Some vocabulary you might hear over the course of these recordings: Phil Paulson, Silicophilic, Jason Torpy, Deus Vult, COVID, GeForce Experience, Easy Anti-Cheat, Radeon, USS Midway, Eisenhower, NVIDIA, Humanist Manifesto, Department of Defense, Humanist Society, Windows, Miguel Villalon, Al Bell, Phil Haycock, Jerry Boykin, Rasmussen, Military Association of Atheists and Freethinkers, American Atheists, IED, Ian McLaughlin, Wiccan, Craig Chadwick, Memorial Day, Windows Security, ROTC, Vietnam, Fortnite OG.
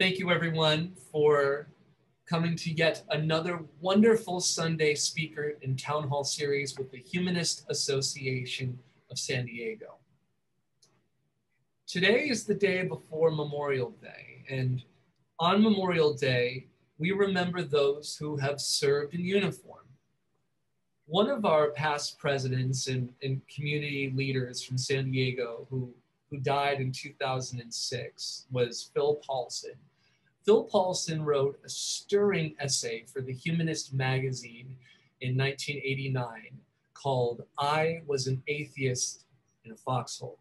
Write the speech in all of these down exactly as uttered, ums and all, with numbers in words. Thank you everyone for coming to yet another wonderful Sunday speaker and town hall series with the Humanist Association of San Diego. Today is the day before Memorial Day, and on Memorial Day, we remember those who have served in uniform. One of our past presidents and, and community leaders from San Diego who, who died in two thousand six was Phil Paulson. Phil Paulson wrote a stirring essay for the Humanist magazine in nineteen eighty-nine called "I Was an Atheist in a Foxhole."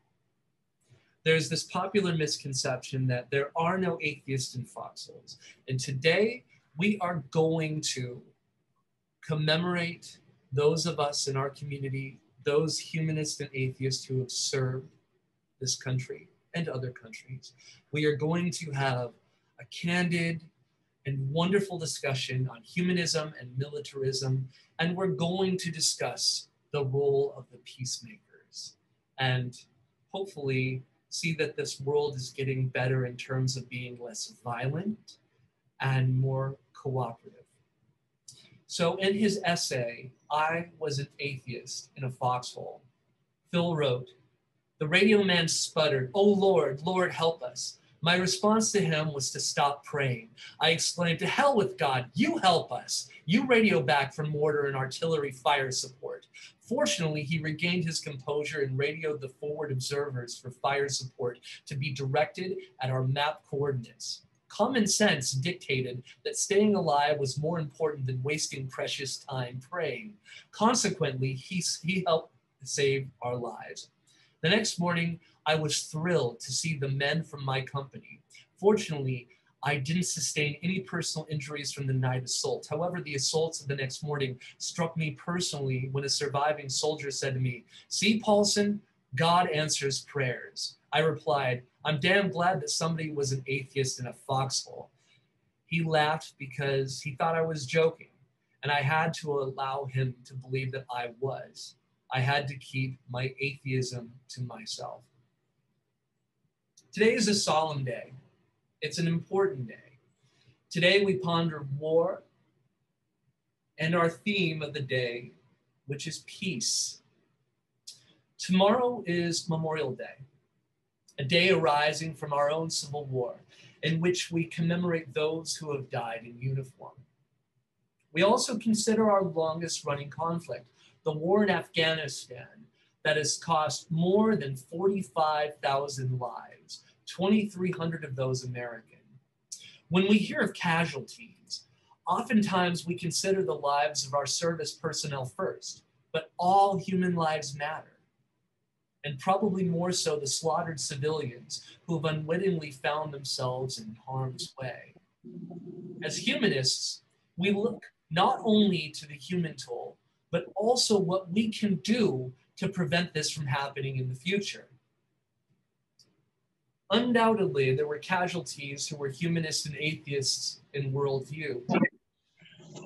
There's this popular misconception that there are no atheists in foxholes. And today we are going to commemorate those of us in our community, those humanists and atheists who have served this country and other countries. We are going to have a candid and wonderful discussion on humanism and militarism. And we're going to discuss the role of the peacemakers and hopefully see that this world is getting better in terms of being less violent and more cooperative. So in his essay, "I Was an Atheist in a Foxhole," Phil wrote, "The radio man sputtered, 'Oh Lord, Lord, help us.' My response to him was to stop praying. I exclaimed, 'To hell with God, you help us.' You radio back for mortar and artillery fire support." Fortunately, he regained his composure and radioed the forward observers for fire support to be directed at our map coordinates. Common sense dictated that staying alive was more important than wasting precious time praying. Consequently, he, he helped save our lives. The next morning, I was thrilled to see the men from my company. Fortunately, I didn't sustain any personal injuries from the night assault. However, the assaults of the next morning struck me personally when a surviving soldier said to me, 'See, Paulson, God answers prayers.' I replied, 'I'm damn glad that somebody was an atheist in a foxhole.' He laughed because he thought I was joking, and I had to allow him to believe that I was. I had to keep my atheism to myself." Today is a solemn day. It's an important day. Today we ponder war and our theme of the day, which is peace. Tomorrow is Memorial Day, a day arising from our own Civil War in which we commemorate those who have died in uniform. We also consider our longest running conflict, the war in Afghanistan that has cost more than forty-five thousand lives, twenty-three hundred of those American. When we hear of casualties, oftentimes we consider the lives of our service personnel first, but all human lives matter, and probably more so the slaughtered civilians who have unwittingly found themselves in harm's way. As humanists, we look not only to the human toll, but also what we can do to prevent this from happening in the future. Undoubtedly, there were casualties who were humanists and atheists in worldview.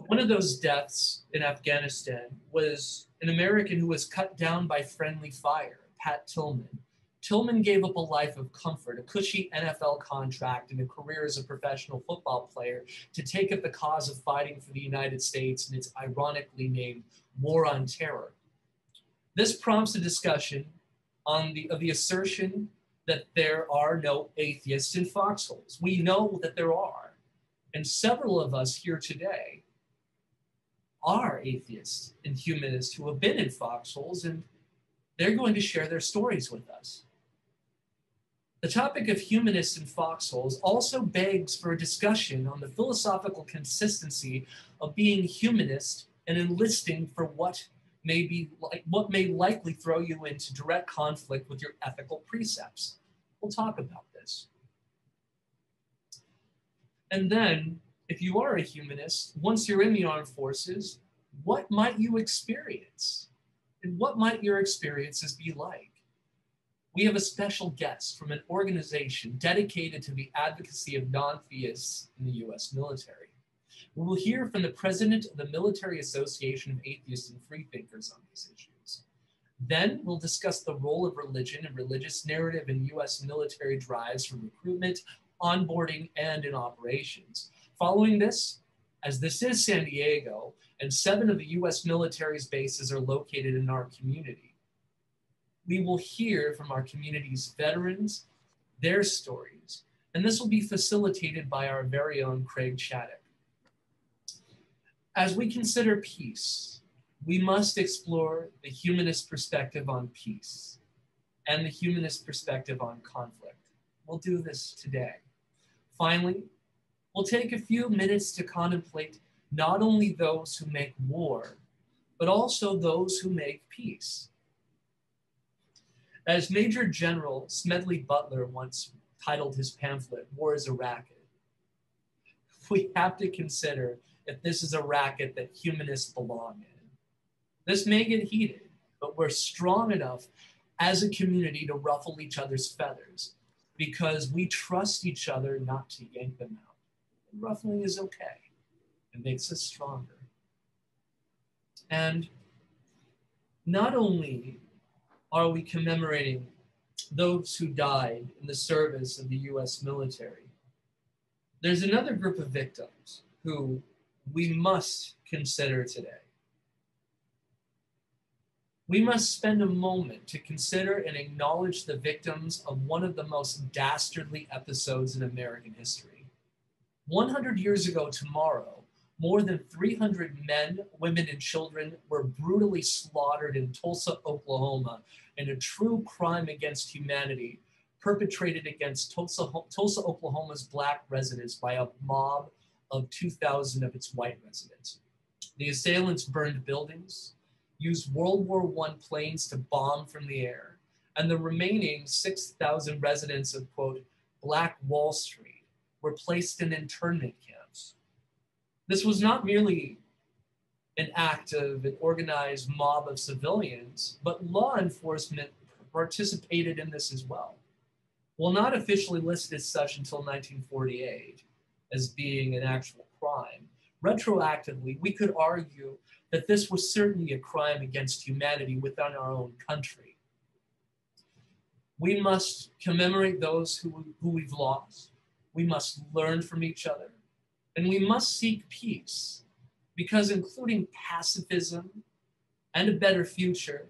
One of those deaths in Afghanistan was an American who was cut down by friendly fire, Pat Tillman. Tillman gave up a life of comfort, a cushy N F L contract, and a career as a professional football player to take up the cause of fighting for the United States and its ironically named War on Terror. This prompts a discussion on the, of the assertion that there are no atheists in foxholes. We know that there are, and several of us here today are atheists and humanists who have been in foxholes, and they're going to share their stories with us. The topic of humanists in foxholes also begs for a discussion on the philosophical consistency of being humanist and enlisting for what may be like, what may likely throw you into direct conflict with your ethical precepts. We'll talk about this. And then, if you are a humanist, once you're in the armed forces, what might you experience? And what might your experiences be like? We have a special guest from an organization dedicated to the advocacy of non-theists in the U S military. We will hear from the president of the Military Association of Atheists and Freethinkers on these issues. Then we'll discuss the role of religion and religious narrative in U S military drives for recruitment, onboarding, and in operations. Following this, as this is San Diego, and seven of the U S military's bases are located in our community, we will hear from our community's veterans, their stories, and this will be facilitated by our very own Craig Chadwick. As we consider peace, we must explore the humanist perspective on peace and the humanist perspective on conflict. We'll do this today. Finally, we'll take a few minutes to contemplate not only those who make war, but also those who make peace. As Major General Smedley Butler once titled his pamphlet, "War is a Racket," we have to consider if this is a racket that humanists belong in. This may get heated, but we're strong enough as a community to ruffle each other's feathers because we trust each other not to yank them out. And ruffling is okay. It makes us stronger. And not only are we commemorating those who died in the service of the U S military, there's another group of victims who we must consider today. We must spend a moment to consider and acknowledge the victims of one of the most dastardly episodes in American history. one hundred years ago tomorrow, more than three hundred men, women, and children were brutally slaughtered in Tulsa, Oklahoma, in a true crime against humanity perpetrated against Tulsa, Tulsa, Oklahoma's Black residents by a mob of two thousand of its white residents. The assailants burned buildings, used World War One planes to bomb from the air, and the remaining six thousand residents of, quote, Black Wall Street were placed in internment camps. This was not merely an act of an organized mob of civilians, but law enforcement participated in this as well. While not officially listed as such until nineteen forty-eight as being an actual crime, retroactively, we could argue that this was certainly a crime against humanity within our own country. We must commemorate those who, who we've lost. We must learn from each other. And we must seek peace, because including pacifism and a better future,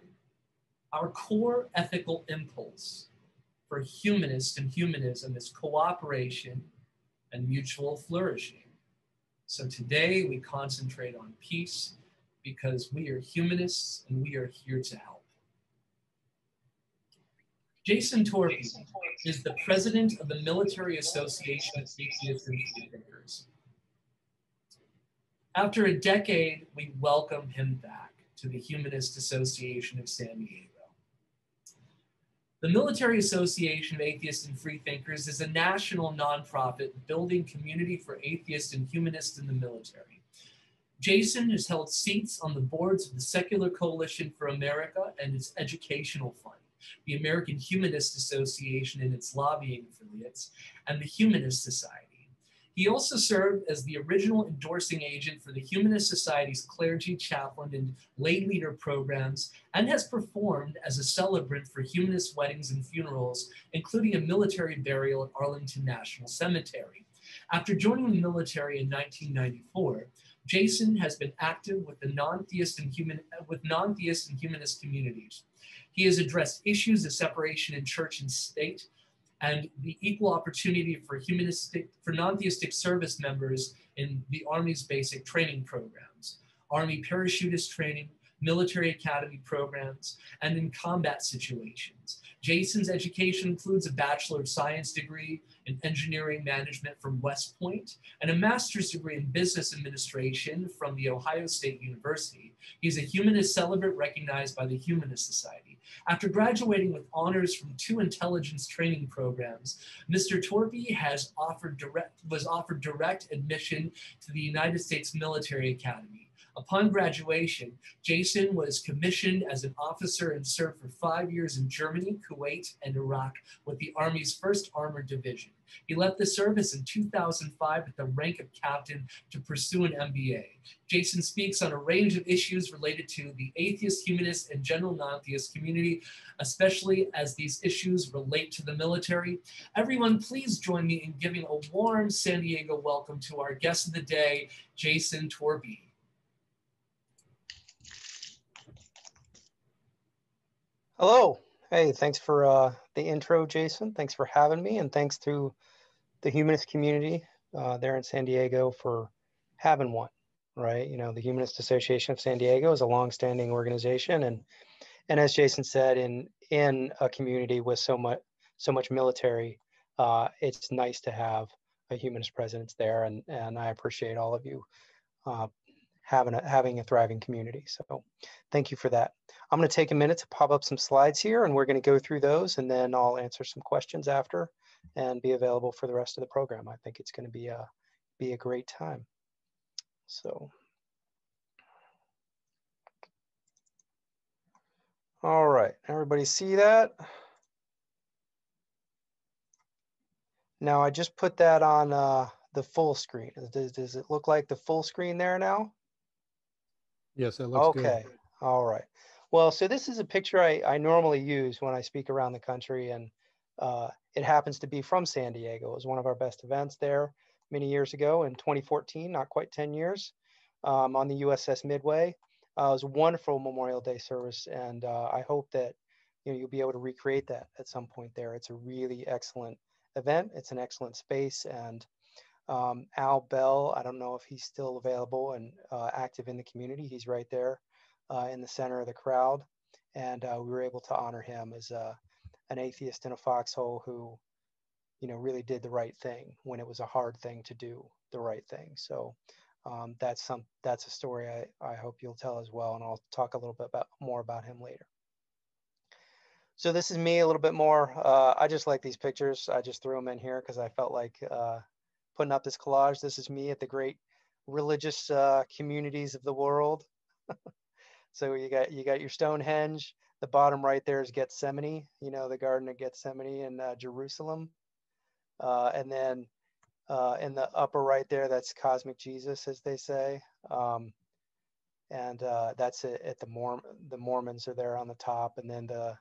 our core ethical impulse for humanists and humanism is cooperation and mutual flourishing. So today we concentrate on peace, because we are humanists and we are here to help. Jason Torpy is the president of the Military Association of Atheists and Freethinkers. After a decade, we welcome him back to the Humanist Association of San Diego. The Military Association of Atheists and Freethinkers is a national nonprofit building community for atheists and humanists in the military. Jason has held seats on the boards of the Secular Coalition for America and its educational fund, the American Humanist Association and its lobbying affiliates, and the Humanist Society. He also served as the original endorsing agent for the Humanist Society's clergy, chaplain, and lay leader programs, and has performed as a celebrant for humanist weddings and funerals, including a military burial at Arlington National Cemetery. After joining the military in nineteen ninety-four, Jason has been active with the non-theist and human with non-theist and humanist communities. He has addressed issues of separation in church and state, and the equal opportunity for humanistic for non-theistic service members in the Army's basic training programs, Army parachutist training, military academy programs, and in combat situations. Jason's education includes a Bachelor of Science degree in engineering management from West Point and a master's degree in business administration from the Ohio State University. He's a humanist celebrant recognized by the Humanist Society. After graduating with honors from two intelligence training programs, Mister Torpy has offered direct, was offered direct admission to the United States Military Academy, Upon graduation, Jason was commissioned as an officer and served for five years in Germany, Kuwait, and Iraq with the Army's first Armored Division. He left the service in two thousand five at the rank of captain to pursue an M B A. Jason speaks on a range of issues related to the atheist, humanist, and general non-theist community, especially as these issues relate to the military. Everyone, please join me in giving a warm San Diego welcome to our guest of the day, Jason Torpy. Hello. Hey, thanks for uh, the intro, Jason. Thanks for having me, and thanks to the humanist community uh, there in San Diego for having one, right? You know, the Humanist Association of San Diego is a longstanding organization, and and as Jason said, in in a community with so much so much military, uh, it's nice to have a humanist presence there, and and I appreciate all of you uh, having a, having a thriving community. So thank you for that. I'm going to take a minute to pop up some slides here, and we're going to go through those, and then I'll answer some questions after and be available for the rest of the program. I think it's going to be a, be a great time. So, all right, everybody see that? Now I just put that on uh, the full screen. Does, does it look like the full screen there now? Yes, it looks good. Okay, all right. Well, so this is a picture I, I normally use when I speak around the country, and uh, it happens to be from San Diego. It was one of our best events there many years ago in twenty fourteen, not quite ten years, um, on the U S S Midway. Uh, it was a wonderful Memorial Day service, and uh, I hope that you know, you'll be able to recreate that at some point there. It's a really excellent event. It's an excellent space, and Um, Al Bell, I don't know if he's still available and uh, active in the community. He's right there uh, in the center of the crowd. And uh, we were able to honor him as uh, an atheist in a foxhole who, you know, really did the right thing when it was a hard thing to do the right thing. So um, that's some, that's a story I, I hope you'll tell as well. And I'll talk a little bit about, more about him later. So this is me a little bit more. Uh, I just like these pictures. I just threw them in here because I felt like uh, putting up this collage. This is me at the great religious uh, communities of the world. So you got you got your Stonehenge. The bottom right there is Gethsemane, you know, the Garden of Gethsemane in uh, Jerusalem. Uh, and then uh, in the upper right there, that's Cosmic Jesus, as they say. Um, and uh, that's it, at the Mormon, the Mormons are there on the top. And then the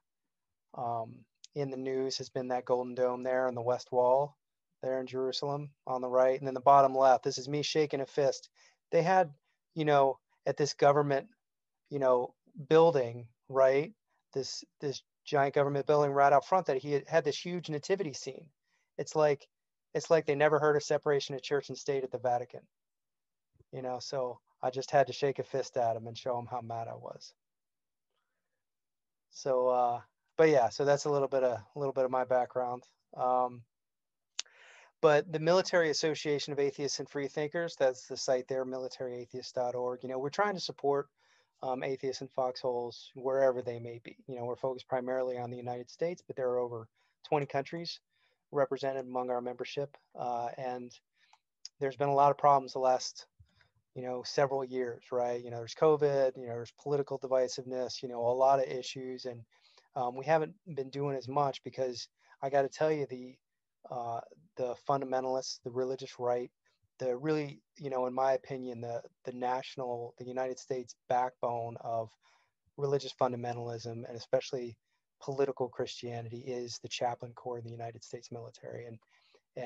um, in the news has been that Golden Dome there on the West Wall, there in Jerusalem on the right. And then the bottom left, this is me shaking a fist. They had, you know, at this government, you know, building, right? This, this giant government building right out front that he had, had this huge nativity scene. It's like, it's like they never heard of separation of church and state at the Vatican, you know? So I just had to shake a fist at him and show him how mad I was. So, uh, but yeah, so that's a little bit of, a little bit of my background. Um, But the Military Association of Atheists and Freethinkers, that's the site there, military atheists dot org. You know, we're trying to support um, atheists in foxholes wherever they may be. You know, we're focused primarily on the United States, but there are over twenty countries represented among our membership. Uh, and there's been a lot of problems the last, you know, several years, right? You know, there's COVID, you know, there's political divisiveness, you know, a lot of issues. And um, we haven't been doing as much because I got to tell you, the Uh, the fundamentalists, the religious right, the really, you know, in my opinion, the the national, the United States backbone of religious fundamentalism, and especially political Christianity, is the chaplain corps in the United States military. And,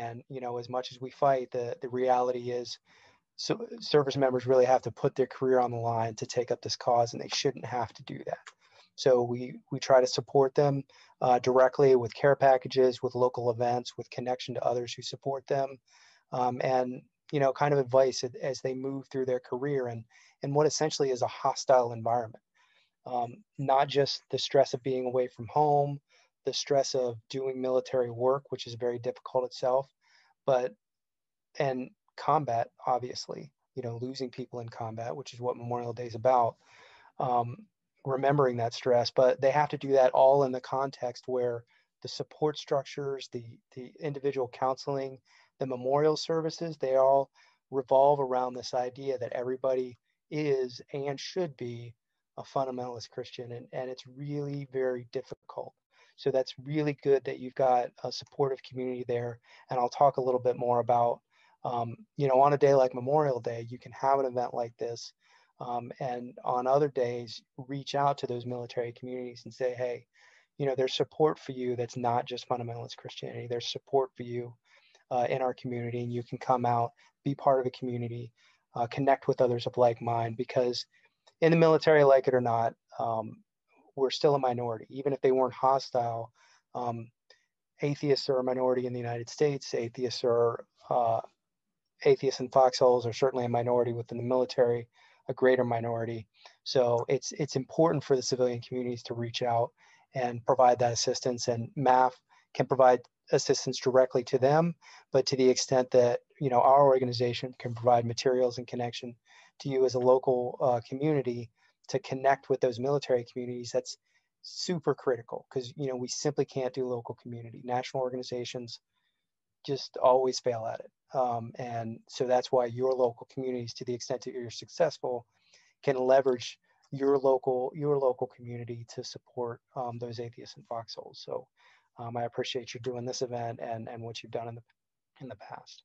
and you know, as much as we fight, the, the reality is so service members really have to put their career on the line to take up this cause, and they shouldn't have to do that. So we, we try to support them uh, directly with care packages, with local events, with connection to others who support them, um, and you know, kind of advice as they move through their career and, and what essentially is a hostile environment. Um, not just the stress of being away from home, the stress of doing military work, which is very difficult itself, but, and combat, obviously, you know, losing people in combat, which is what Memorial Day is about. Um, remembering that stress, but they have to do that all in the context where the support structures, the, the individual counseling, the memorial services, they all revolve around this idea that everybody is and should be a fundamentalist Christian, and, and it's really very difficult. So that's really good that you've got a supportive community there. And I'll talk a little bit more about, um, you know, on a day like Memorial Day, you can have an event like this. Um, and on other days, reach out to those military communities and say, hey, you know, there's support for you. That's not just fundamentalist Christianity. There's support for you uh, in our community. And you can come out, be part of a community, uh, connect with others of like mind, because in the military, like it or not, um, we're still a minority. Even if they weren't hostile, um, atheists are a minority in the United States. Atheists are uh, atheists in foxholes are certainly a minority within the military, a greater minority. So it's it's important for the civilian communities to reach out and provide that assistance. And M A F can provide assistance directly to them, but to the extent that, you know, our organization can provide materials and connection to you as a local uh, community to connect with those military communities, that's super critical, because, you know, we simply can't do local community. National organizations just always fail at it. Um, and so that's why your local communities, to the extent that you're successful, can leverage your local your local community to support um, those atheists and foxholes. So um, I appreciate you doing this event and, and what you've done in the, in the past.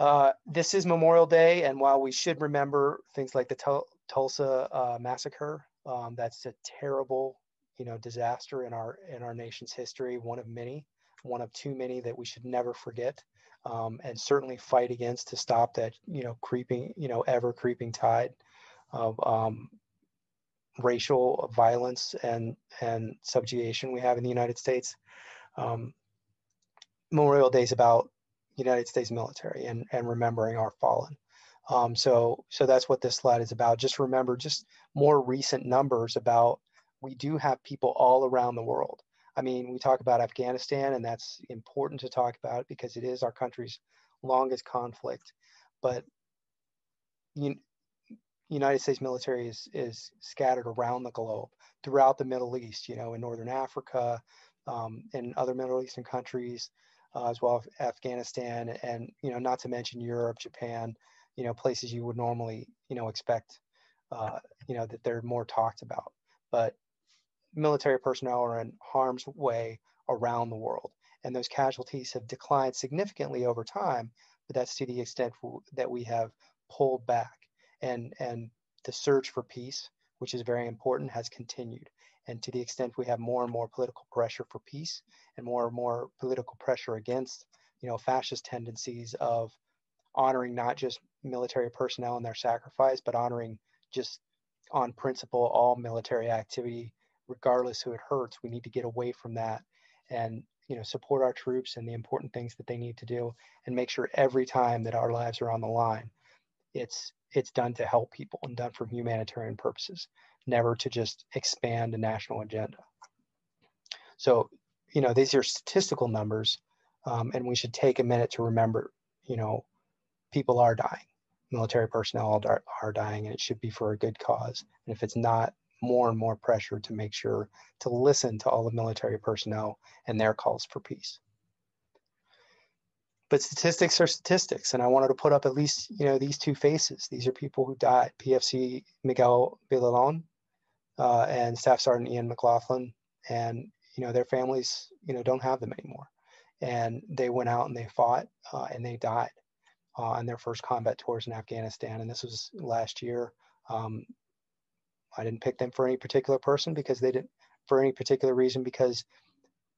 Uh, this is Memorial Day, and while we should remember things like the Tul- Tulsa uh, massacre, um, that's a terrible, you know, disaster in our in our nation's history, one of many, one of too many that we should never forget, um, and certainly fight against to stop that, you know, creeping, you know, ever creeping tide of um, racial violence and and subjugation we have in the United States. Um, Memorial Day is about United States military and, and remembering our fallen. Um, so, so that's what this slide is about. Just remember just more recent numbers about, we do have people all around the world. I mean, we talk about Afghanistan, and that's important to talk about because it is our country's longest conflict, but the United States military is, is scattered around the globe, throughout the Middle East, you know, in Northern Africa, um, in other Middle Eastern countries, Uh, as well as Afghanistan, and, you know, not to mention Europe, Japan, you know, places you would normally, you know, expect, uh, you know, that they're more talked about. But military personnel are in harm's way around the world, and those casualties have declined significantly over time, but that's to the extent that we have pulled back. And, and the search for peace, which is very important, has continued. And to the extent we have more and more political pressure for peace and more and more political pressure against, you know, fascist tendencies of honoring not just military personnel and their sacrifice, but honoring just on principle all military activity, regardless who it hurts. We need to get away from that and, you know, support our troops and the important things that they need to do, and make sure every time that our lives are on the line, it's it's done to help people and done for humanitarian purposes, never to just expand a national agenda. So, you know, these are statistical numbers, um, and we should take a minute to remember, you know, people are dying. Military personnel are, are dying, and it should be for a good cause. And if it's not, more and more pressure to make sure to listen to all the military personnel and their calls for peace. But statistics are statistics, and I wanted to put up at least, you know, these two faces. These are people who died: P F C Miguel Villalon uh, and Staff Sergeant Ian McLaughlin, and, you know, their families, you know, don't have them anymore, and they went out and they fought uh, and they died uh, on their first combat tours in Afghanistan, and this was last year. Um, I didn't pick them for any particular person because they didn't, for any particular reason, because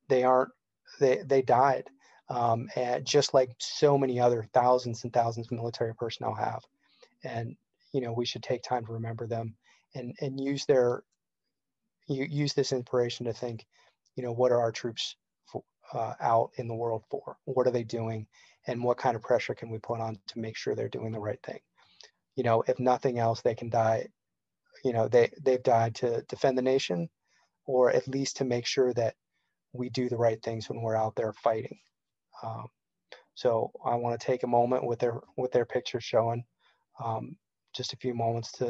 they aren't, they they died. Um, and just like so many other thousands and thousands of military personnel have. And, you know, we should take time to remember them and, and use their, use this inspiration to think, you know, what are our troops for, uh, out in the world for? What are they doing? And what kind of pressure can we put on to make sure they're doing the right thing? You know, if nothing else, they can die, you know, they, they've died to defend the nation, or at least to make sure that we do the right things when we're out there fighting. Um, so I want to take a moment with their with their picture showing, um, just a few moments to,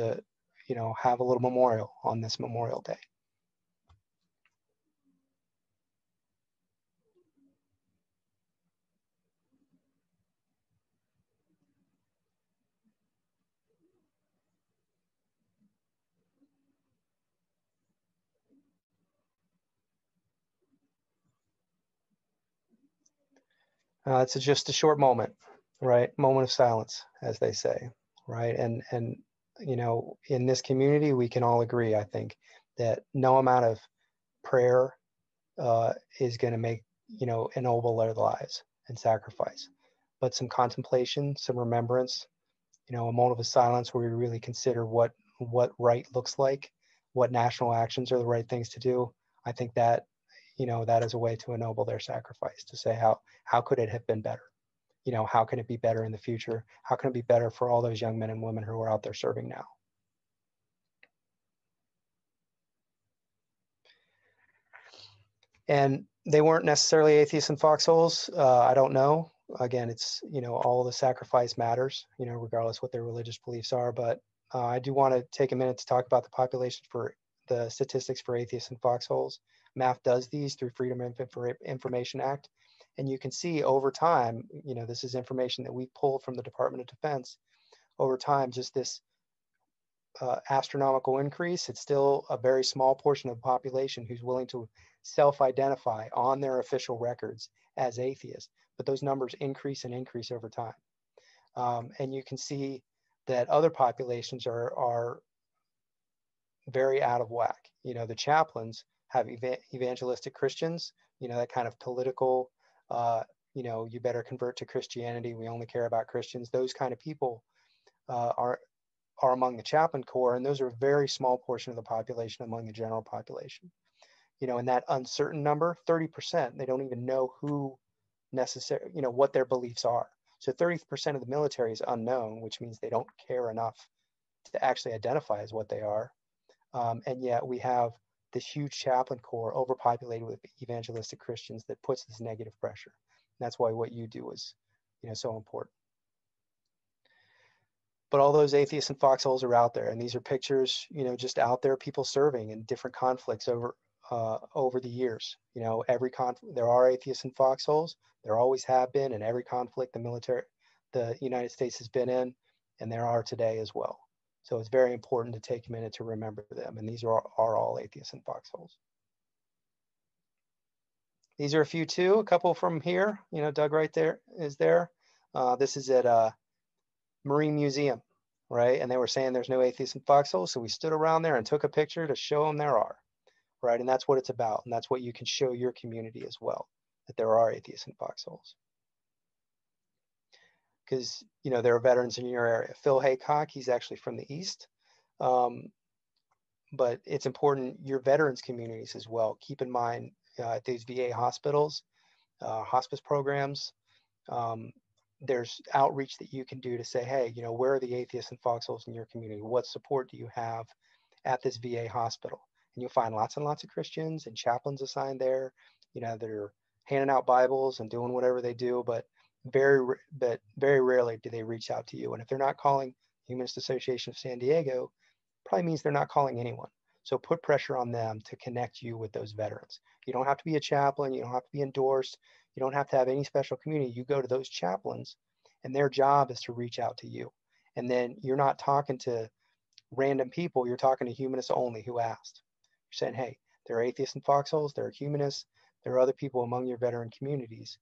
you know, have a little memorial on this Memorial Day. Uh, it's just a short moment, right? Moment of silence, as they say, right? And, and you know, in this community, we can all agree, I think, that no amount of prayer uh, is going to make, you know, ennoble their lives and sacrifice. But some contemplation, some remembrance, you know, a moment of silence where we really consider what what right looks like, what national actions are the right things to do. I think that, you know, that is a way to ennoble their sacrifice, to say how how could it have been better? You know, how can it be better in the future? How can it be better for all those young men and women who are out there serving now? And they weren't necessarily atheists in foxholes. Uh, I don't know. Again, it's, you know, all the sacrifice matters, you know, regardless what their religious beliefs are. But uh, I do want to take a minute to talk about the population for the statistics for atheists in foxholes. M A F does these through Freedom of Information Act. And you can see over time, you know, this is information that we pulled from the Department of Defense over time, just this uh, astronomical increase. It's still a very small portion of the population who's willing to self-identify on their official records as atheists, but those numbers increase and increase over time. Um, and you can see that other populations are, are very out of whack. You know, the chaplains have ev evangelistic Christians, you know, that kind of political, uh, you know, you better convert to Christianity, we only care about Christians. Those kind of people uh, are, are among the chaplain corps, and those are a very small portion of the population among the general population. You know, in that uncertain number, thirty percent, they don't even know who necessarily, you know, what their beliefs are. So thirty percent of the military is unknown, which means they don't care enough to actually identify as what they are. Um, and yet we have this huge chaplain corps overpopulated with evangelistic Christians that puts this negative pressure. And that's why what you do is, you know, so important. But all those atheists and foxholes are out there. And these are pictures, you know, just out there, people serving in different conflicts over, uh, over the years. You know, every conflict, there are atheists in foxholes. There always have been in every conflict the military, the United States has been in, and there are today as well. So it's very important to take a minute to remember them. And these are, are all atheists in foxholes. These are a few too, a couple from here, you know, Doug right there is there. Uh, this is at uh, Marine Museum, right? And they were saying there's no atheists in foxholes. So we stood around there and took a picture to show them there are, right? And that's what it's about. And that's what you can show your community as well, that there are atheists in foxholes. Because, you know, there are veterans in your area. Phil Haycock, he's actually from the East. Um, but it's important, your veterans communities as well. Keep in mind, uh, at these V A hospitals, uh, hospice programs, um, there's outreach that you can do to say, hey, you know, where are the atheists and foxholes in your community? What support do you have at this V A hospital? And you'll find lots and lots of Christians and chaplains assigned there, you know, that are handing out Bibles and doing whatever they do. But Very, but very rarely do they reach out to you. And if they're not calling Humanist Association of San Diego, probably means they're not calling anyone. So put pressure on them to connect you with those veterans. You don't have to be a chaplain. You don't have to be endorsed. You don't have to have any special community. You go to those chaplains and their job is to reach out to you. And then you're not talking to random people. You're talking to humanists only who asked. You're saying, hey, there are atheists in foxholes. There are humanists. There are other people among your veteran communities.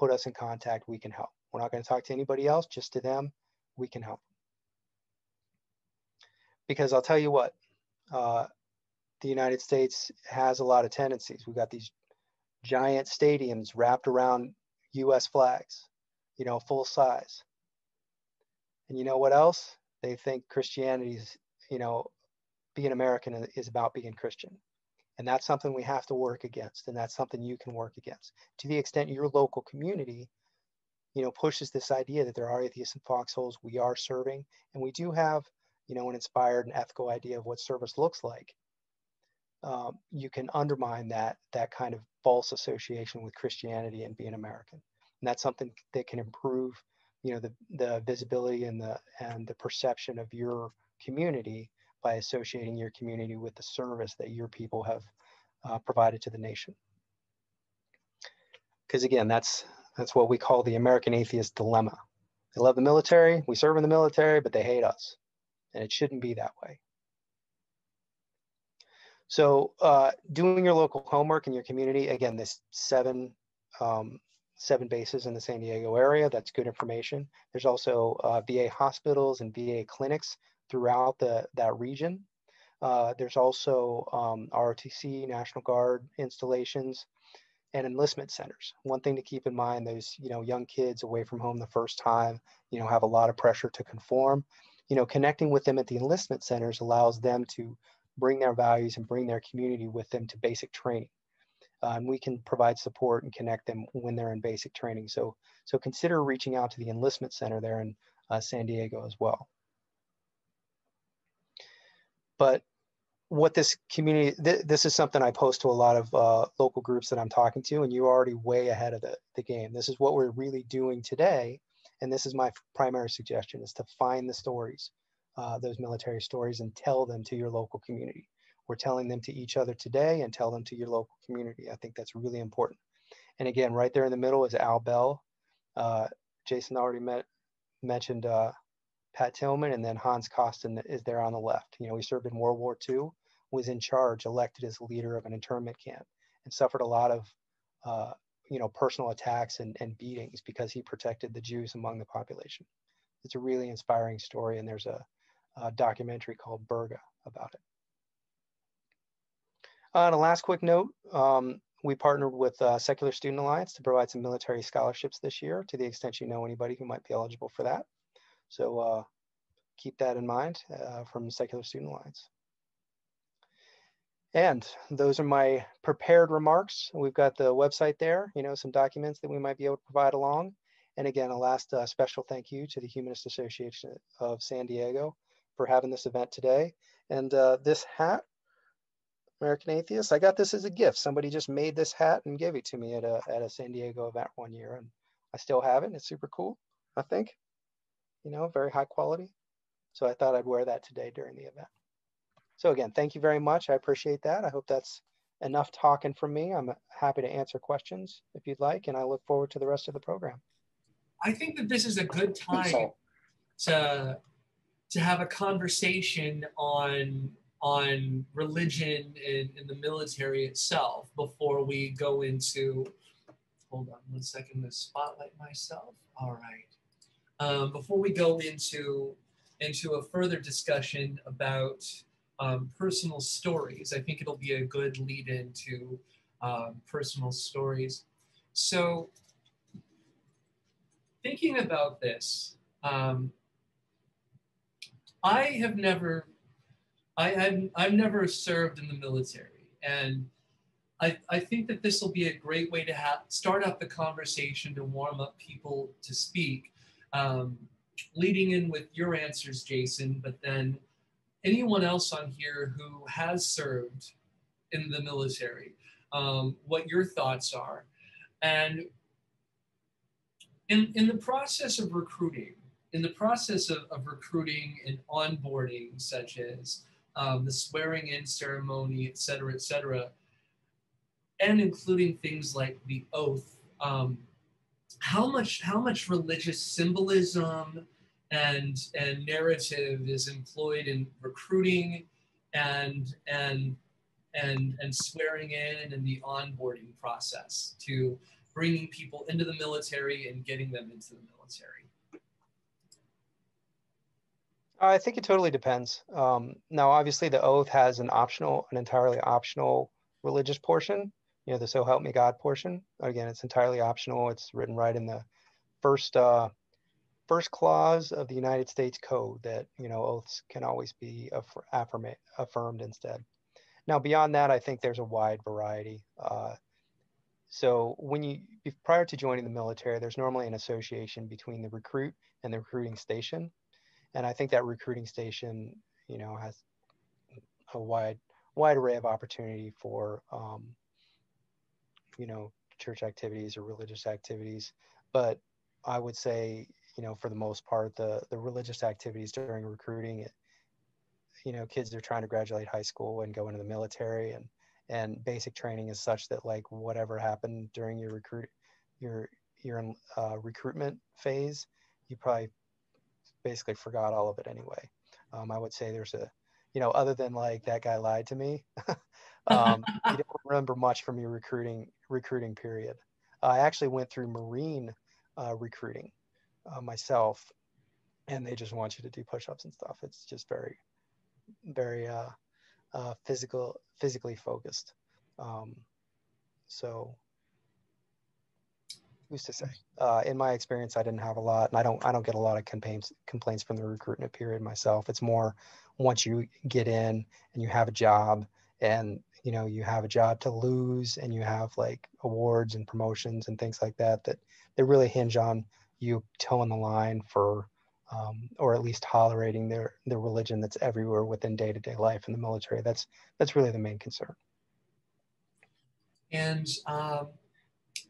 Put us in contact, we can help. We're not going to talk to anybody else, just to them, we can help. Because I'll tell you what, uh, the United States has a lot of tendencies. We've got these giant stadiums wrapped around U S flags, you know, full size. And you know what else? They think Christianity's, you know, being American is about being Christian. And that's something we have to work against. And that's something you can work against. To the extent your local community, you know, pushes this idea that there are atheists in foxholes, we are serving. And we do have, you know, an inspired and ethical idea of what service looks like. Um, you can undermine that, that kind of false association with Christianity and being American. And that's something that can improve, you know, the, the visibility and the, and the perception of your community by associating your community with the service that your people have uh, provided to the nation. Because again, that's that's what we call the American atheist dilemma. They love the military, we serve in the military, but they hate us. And it shouldn't be that way. So uh, doing your local homework in your community, again, this seven um, seven bases in the San Diego area. That's good information. There's also uh, V A hospitals and V A clinics throughout the, that region. Uh, there's also um, R O T C, National Guard installations, and enlistment centers. One thing to keep in mind, those, you know, young kids away from home the first time, you know, have a lot of pressure to conform. You know, connecting with them at the enlistment centers allows them to bring their values and bring their community with them to basic training. Um, we can provide support and connect them when they're in basic training. So, so consider reaching out to the enlistment center there in uh, San Diego as well. But what this community, th this is something I post to a lot of uh, local groups that I'm talking to, and you're already way ahead of the, the game. This is what we're really doing today. And this is my primary suggestion, is to find the stories, uh, those military stories, and tell them to your local community. We're telling them to each other today, and tell them to your local community. I think that's really important. And again, right there in the middle is Al Bell. Uh, Jason already met, mentioned uh, Pat Tillman, and then Hans Kasten is there on the left. You know, he served in World War Two, was in charge, elected as leader of an internment camp, and suffered a lot of uh, you know, personal attacks and, and beatings because he protected the Jews among the population. It's a really inspiring story, and there's a, a documentary called Berga about it. Uh, and a last quick note, um, we partnered with uh, Secular Student Alliance to provide some military scholarships this year, to the extent you know anybody who might be eligible for that. So uh, keep that in mind uh, from Secular Student Alliance. And those are my prepared remarks. We've got the website there, you know, some documents that we might be able to provide along. And again, a last uh, special thank you to the Humanist Association of San Diego for having this event today. And uh, this hat, American Atheists, I got this as a gift. Somebody just made this hat and gave it to me at a, at a San Diego event one year, and I still have it. It's super cool, I think, you know, very high quality. So I thought I'd wear that today during the event. So again, thank you very much. I appreciate that. I hope that's enough talking from me. I'm happy to answer questions if you'd like, and I look forward to the rest of the program. I think that this is a good time to, to have a conversation on on religion and, and the military itself before we go into, hold on one second to spotlight myself. All right. Um, before we go into, into a further discussion about um, personal stories, I think it'll be a good lead into um, personal stories. So thinking about this, um, I have never I, I've, I've never served in the military, and I, I think that this will be a great way to have, start up the conversation to warm up people to speak, um, leading in with your answers, Jason, but then anyone else on here who has served in the military, um, what your thoughts are. And in, in the process of recruiting, in the process of, of recruiting and onboarding, such as Um, the swearing-in ceremony, et cetera, et cetera, and including things like the oath. Um, how much, how much religious symbolism and and narrative is employed in recruiting, and and and and swearing in and the onboarding process to bringing people into the military and getting them into the military? I think it totally depends. Um, now, obviously, the oath has an optional, an entirely optional religious portion, you know, the so help me God portion. Again, it's entirely optional. It's written right in the first uh, first clause of the United States Code that, you know, oaths can always be aff affirm affirmed instead. Now, beyond that, I think there's a wide variety. Uh, so when you, if, prior to joining the military, there's normally an association between the recruit and the recruiting station. And I think that recruiting station, you know, has a wide, wide array of opportunity for, um, you know, church activities or religious activities. But I would say, you know, for the most part, the, the religious activities during recruiting, it, you know, kids are trying to graduate high school and go into the military, and, and basic training is such that, like, whatever happened during your recruit, your, your uh, recruitment phase, you probably basically forgot all of it anyway. Um, I would say there's a, you know, other than like that guy lied to me, um, you don't remember much from your recruiting recruiting period. I actually went through Marine uh, recruiting uh, myself, and they just want you to do push-ups and stuff. It's just very, very uh, uh, physical, physically focused. Um, so who's to say? Uh, in my experience, I didn't have a lot, and I don't, I don't get a lot of complaints, complaints from the recruitment period myself. It's more once you get in and you have a job, and you know, you have a job to lose, and you have like awards and promotions and things like that, that they really hinge on you toeing the line for, um, or at least tolerating their, their religion that's everywhere within day-to-day life in the military. That's, that's really the main concern. And um,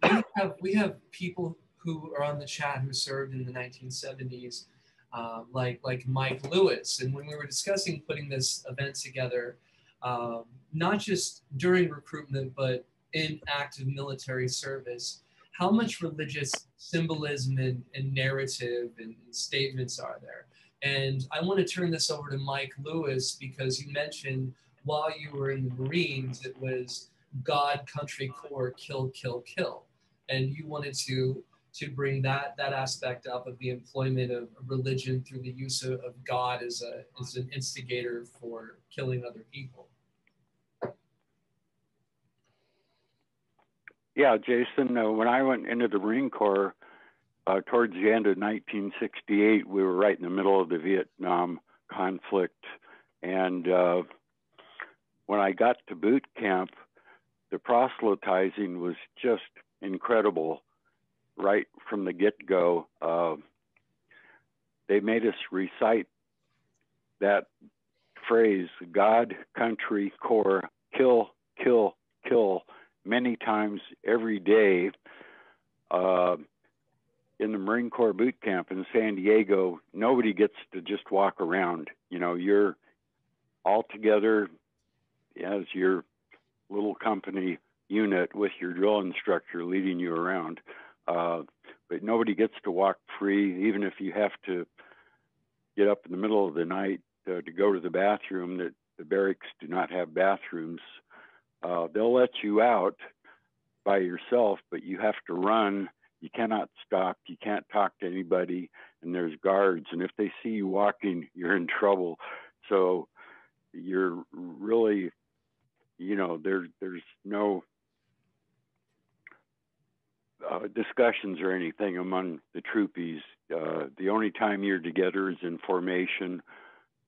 we have, we have people who are on the chat who served in the nineteen seventies, uh, like, like Mike Lewis. And when we were discussing putting this event together, Um, not just during recruitment, but in active military service, how much religious symbolism and, and narrative and, and statements are there? And I want to turn this over to Mike Lewis, because you mentioned while you were in the Marines, it was God, country, corps, kill, kill, kill. And you wanted to, to bring that, that aspect up of the employment of religion through the use of, of God as, a, as an instigator for killing other people. Yeah, Jason, uh, when I went into the Marine Corps uh, towards the end of nineteen sixty-eight, we were right in the middle of the Vietnam conflict. And uh, when I got to boot camp, the proselytizing was just incredible right from the get-go. Uh, they made us recite that phrase, God, country, corps, kill, kill, kill, many times every day uh, in the Marine Corps boot camp in San Diego. Nobody gets to just walk around. You know, you're all together as your little company unit with your drill instructor leading you around. Uh, but nobody gets to walk free, even if you have to get up in the middle of the night uh, to go to the bathroom. That the barracks do not have bathrooms. Uh, they'll let you out by yourself, but you have to run. You cannot stop. You can't talk to anybody, and there's guards. And if they see you walking, you're in trouble. So you're really, you know, there, there's no uh, discussions or anything among the troopies. Uh, the only time you're together is in formation,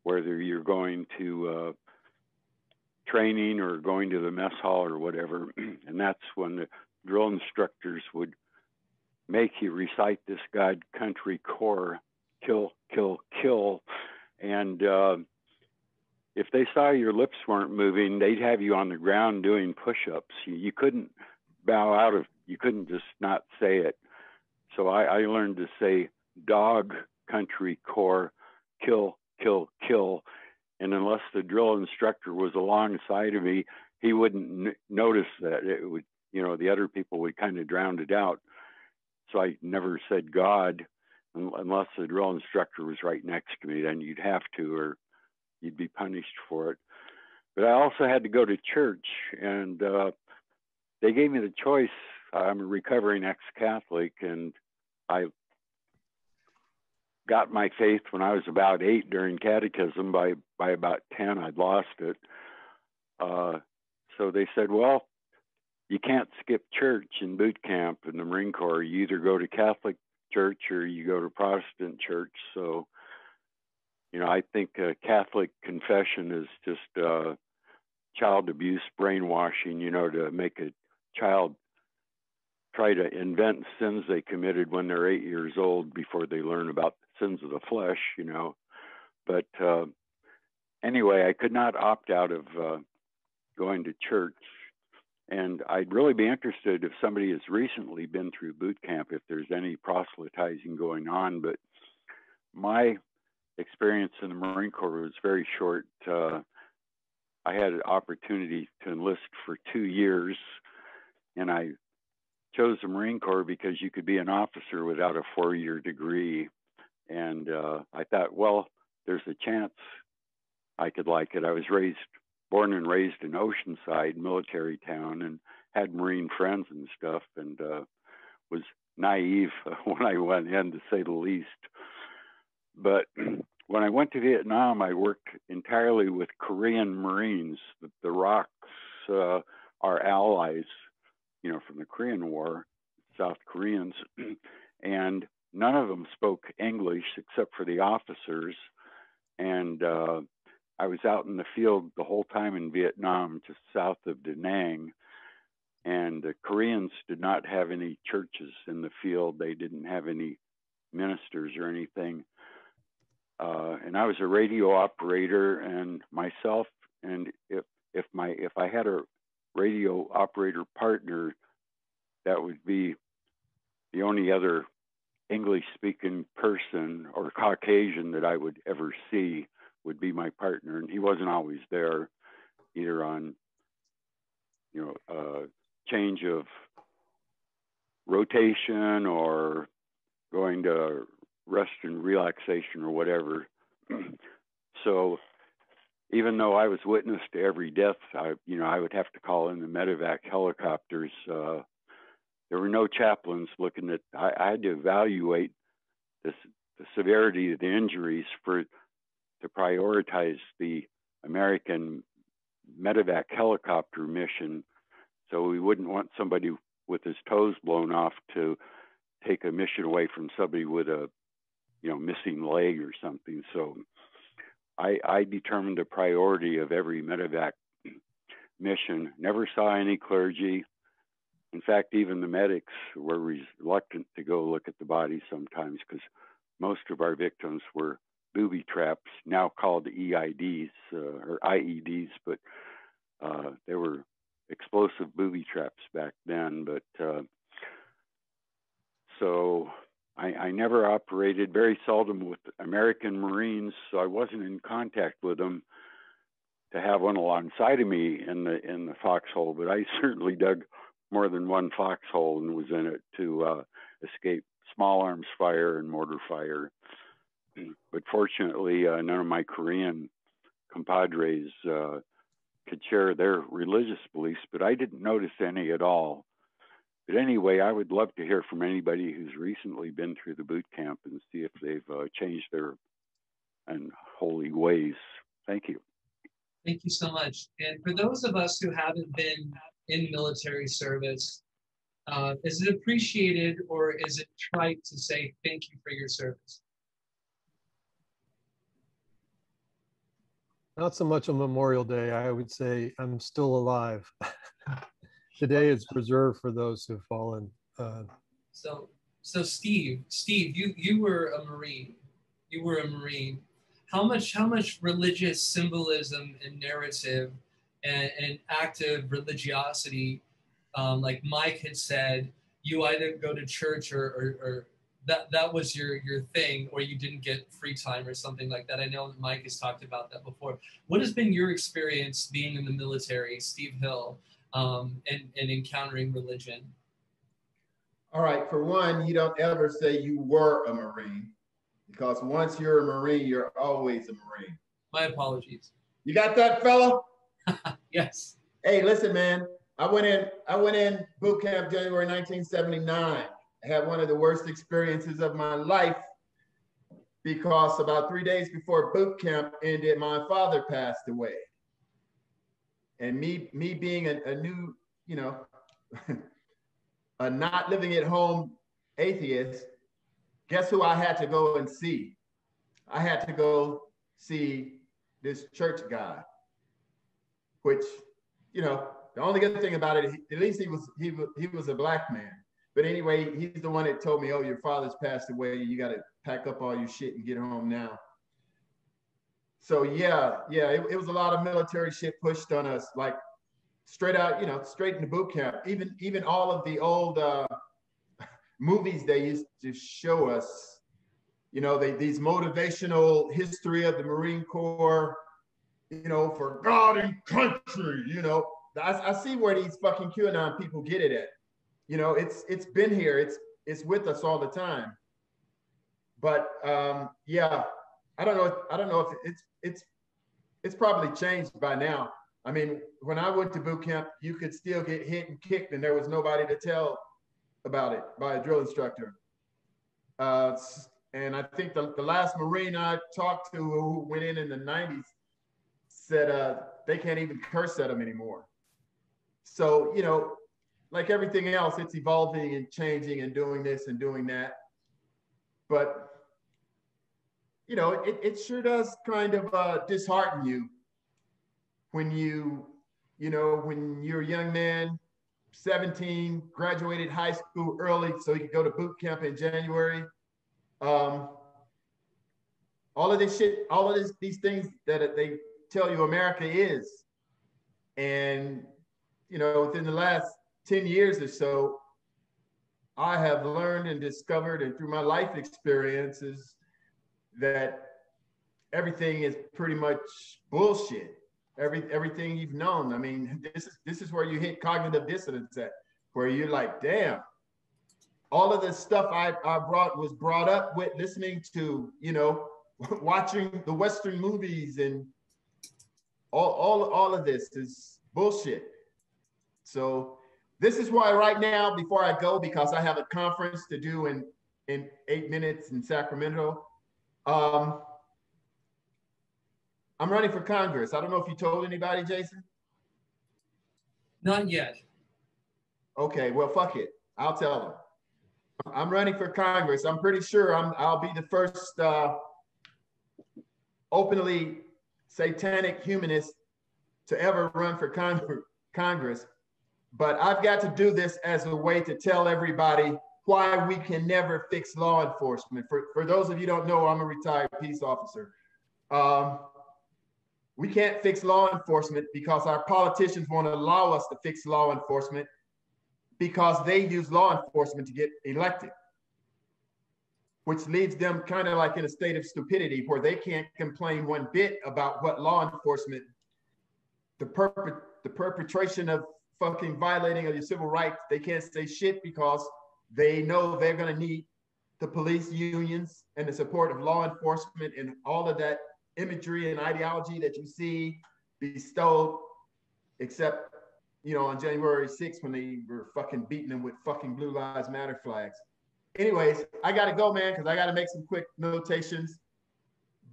whether you're going to uh, training or going to the mess hall or whatever. And that's when the drill instructors would make you recite this God, country, corps, kill, kill, kill. And uh, if they saw your lips weren't moving, they'd have you on the ground doing push-ups. You, you couldn't bow out of, you couldn't just not say it. So I, I learned to say dog, country, corps, kill, kill, kill. And unless the drill instructor was alongside of me, he wouldn't n notice that. It would, you know, the other people would kind of drown it out. So I never said God, un unless the drill instructor was right next to me. Then you'd have to, or you'd be punished for it. But I also had to go to church, and uh, they gave me the choice. I'm a recovering ex-Catholic, and I got my faith when I was about eight during catechism. By by about ten, I'd lost it. Uh, so they said, well, you can't skip church in boot camp in the Marine Corps. You either go to Catholic church or you go to Protestant church. So, you know, I think uh, Catholic confession is just uh, child abuse brainwashing, you know, to make a child try to invent sins they committed when they're eight years old before they learn about sins of the flesh, you know. But uh, anyway, I could not opt out of uh, going to church. And I'd really be interested if somebody has recently been through boot camp, if there's any proselytizing going on. But my experience in the Marine Corps was very short. Uh, I had an opportunity to enlist for two years, and I chose the Marine Corps because you could be an officer without a four-year degree. And uh, I thought, well, there's a chance I could like it. I was raised, born and raised in Oceanside, military town, and had Marine friends and stuff. And uh, was naive when I went in, to say the least. But when I went to Vietnam, I worked entirely with Korean Marines. The, the R O Cs uh, are allies, you know, from the Korean War, South Koreans, and none of them spoke English except for the officers. And uh, I was out in the field the whole time in Vietnam, just south of Da Nang. And the Koreans did not have any churches in the field. They didn't have any ministers or anything. Uh, and I was a radio operator, and myself, and if if my if I had a radio operator partner, that would be the only other English-speaking person or Caucasian that I would ever see would be my partner, and he wasn't always there, either on, you know, uh, change of rotation or going to rest and relaxation or whatever. So even though I was witness to every death, I, you know, I would have to call in the medevac helicopters. Uh, there were no chaplains looking at, I, I had to evaluate this, the severity of the injuries for to prioritize the American medevac helicopter mission. So we wouldn't want somebody with his toes blown off to take a mission away from somebody with a, you know, missing leg or something. So I, I determined the priority of every medevac mission. Never saw any clergy. In fact, even the medics were reluctant to go look at the body sometimes, because most of our victims were booby traps, now called E I Ds uh, or I E Ds, but uh, they were explosive booby traps back then. But uh, so I, I never operated, very seldom, with American Marines, so I wasn't in contact with them to have one alongside of me in the in the foxhole. But I certainly dug more than one foxhole and was in it to uh, escape small arms fire and mortar fire. But fortunately, uh, none of my Korean compadres uh, could share their religious beliefs, but I didn't notice any at all. But anyway, I would love to hear from anybody who's recently been through the boot camp and see if they've uh, changed their unholy ways. Thank you. Thank you so much. And for those of us who haven't been in military service, uh, is it appreciated or is it trite to say thank you for your service? Not so much on Memorial Day. I would say I'm still alive. Today is preserved for those who've fallen. Uh, so, so Steve, Steve, you you were a Marine. You were a Marine. How much how much religious symbolism and narrative, and, and active religiosity, um, like Mike had said, you either go to church or, or or that that was your your thing, or you didn't get free time or something like that. I know Mike has talked about that before. What has been your experience being in the military, Steve Hill? Um, and, and encountering religion? All right, for one, you don't ever say you were a Marine, because once you're a Marine, you're always a Marine. My apologies. You got that, fella? Yes. Hey, listen, man, I went in, I went in boot camp January nineteen seventy-nine. I had one of the worst experiences of my life, because about three days before boot camp ended, my father passed away. And me, me being a, a new, you know, a not living at home atheist, guess who I had to go and see? I had to go see this church guy, which, you know, the only good thing about it, at least he was, he was, he was a black man. But anyway, he's the one that told me, oh, your father's passed away. You got to pack up all your shit and get home now. So yeah, yeah, it, it was a lot of military shit pushed on us, like straight out, you know, straight into boot camp. Even even all of the old uh, movies they used to show us, you know, they, these motivational history of the Marine Corps, you know, for God and country, you know. I, I see where these fucking QAnon people get it at. You know, it's it's been here, it's it's with us all the time. But um, yeah. I don't know. If, I don't know if it's it's it's probably changed by now. I mean, when I went to boot camp, you could still get hit and kicked, and there was nobody to tell about it by a drill instructor. Uh, and I think the, the last Marine I talked to who went in in the nineties said uh, they can't even curse at them anymore. So, you know, like everything else, it's evolving and changing and doing this and doing that. But, you know, it, it sure does kind of uh, dishearten you when you, you know, when you're a young man, seventeen, graduated high school early so he could go to boot camp in January. Um, all of this shit, all of this, these things that they tell you America is. And, you know, within the last ten years or so, I have learned and discovered, and through my life experiences, that everything is pretty much bullshit. Every, everything you've known. I mean, this is, this is where you hit cognitive dissonance at, where you're like, damn, all of this stuff I, I brought was brought up with listening to, you know, watching the Western movies, and all, all, all of this is bullshit. So this is why right now, before I go, because I have a conference to do in, in eight minutes in Sacramento, um, I'm running for Congress. I don't know if you told anybody, Jason? Not yet. Okay, well, fuck it. I'll tell them. I'm running for Congress. I'm pretty sure I'm, I'll be the first uh, openly satanic humanist to ever run for con Congress. But I've got to do this as a way to tell everybody why we can never fix law enforcement. For, for those of you who don't know, I'm a retired peace officer. Um, We can't fix law enforcement because our politicians won't allow us to fix law enforcement because they use law enforcement to get elected, which leaves them kind of like in a state of stupidity where they can't complain one bit about what law enforcement, the, perpet the perpetration of fucking violating of your civil rights. They can't say shit because they know they're gonna need the police unions and the support of law enforcement and all of that imagery and ideology that you see bestowed, except, you know, on January sixth when they were fucking beating them with fucking Blue Lives Matter flags. Anyways, I gotta go, man, because I gotta make some quick notations.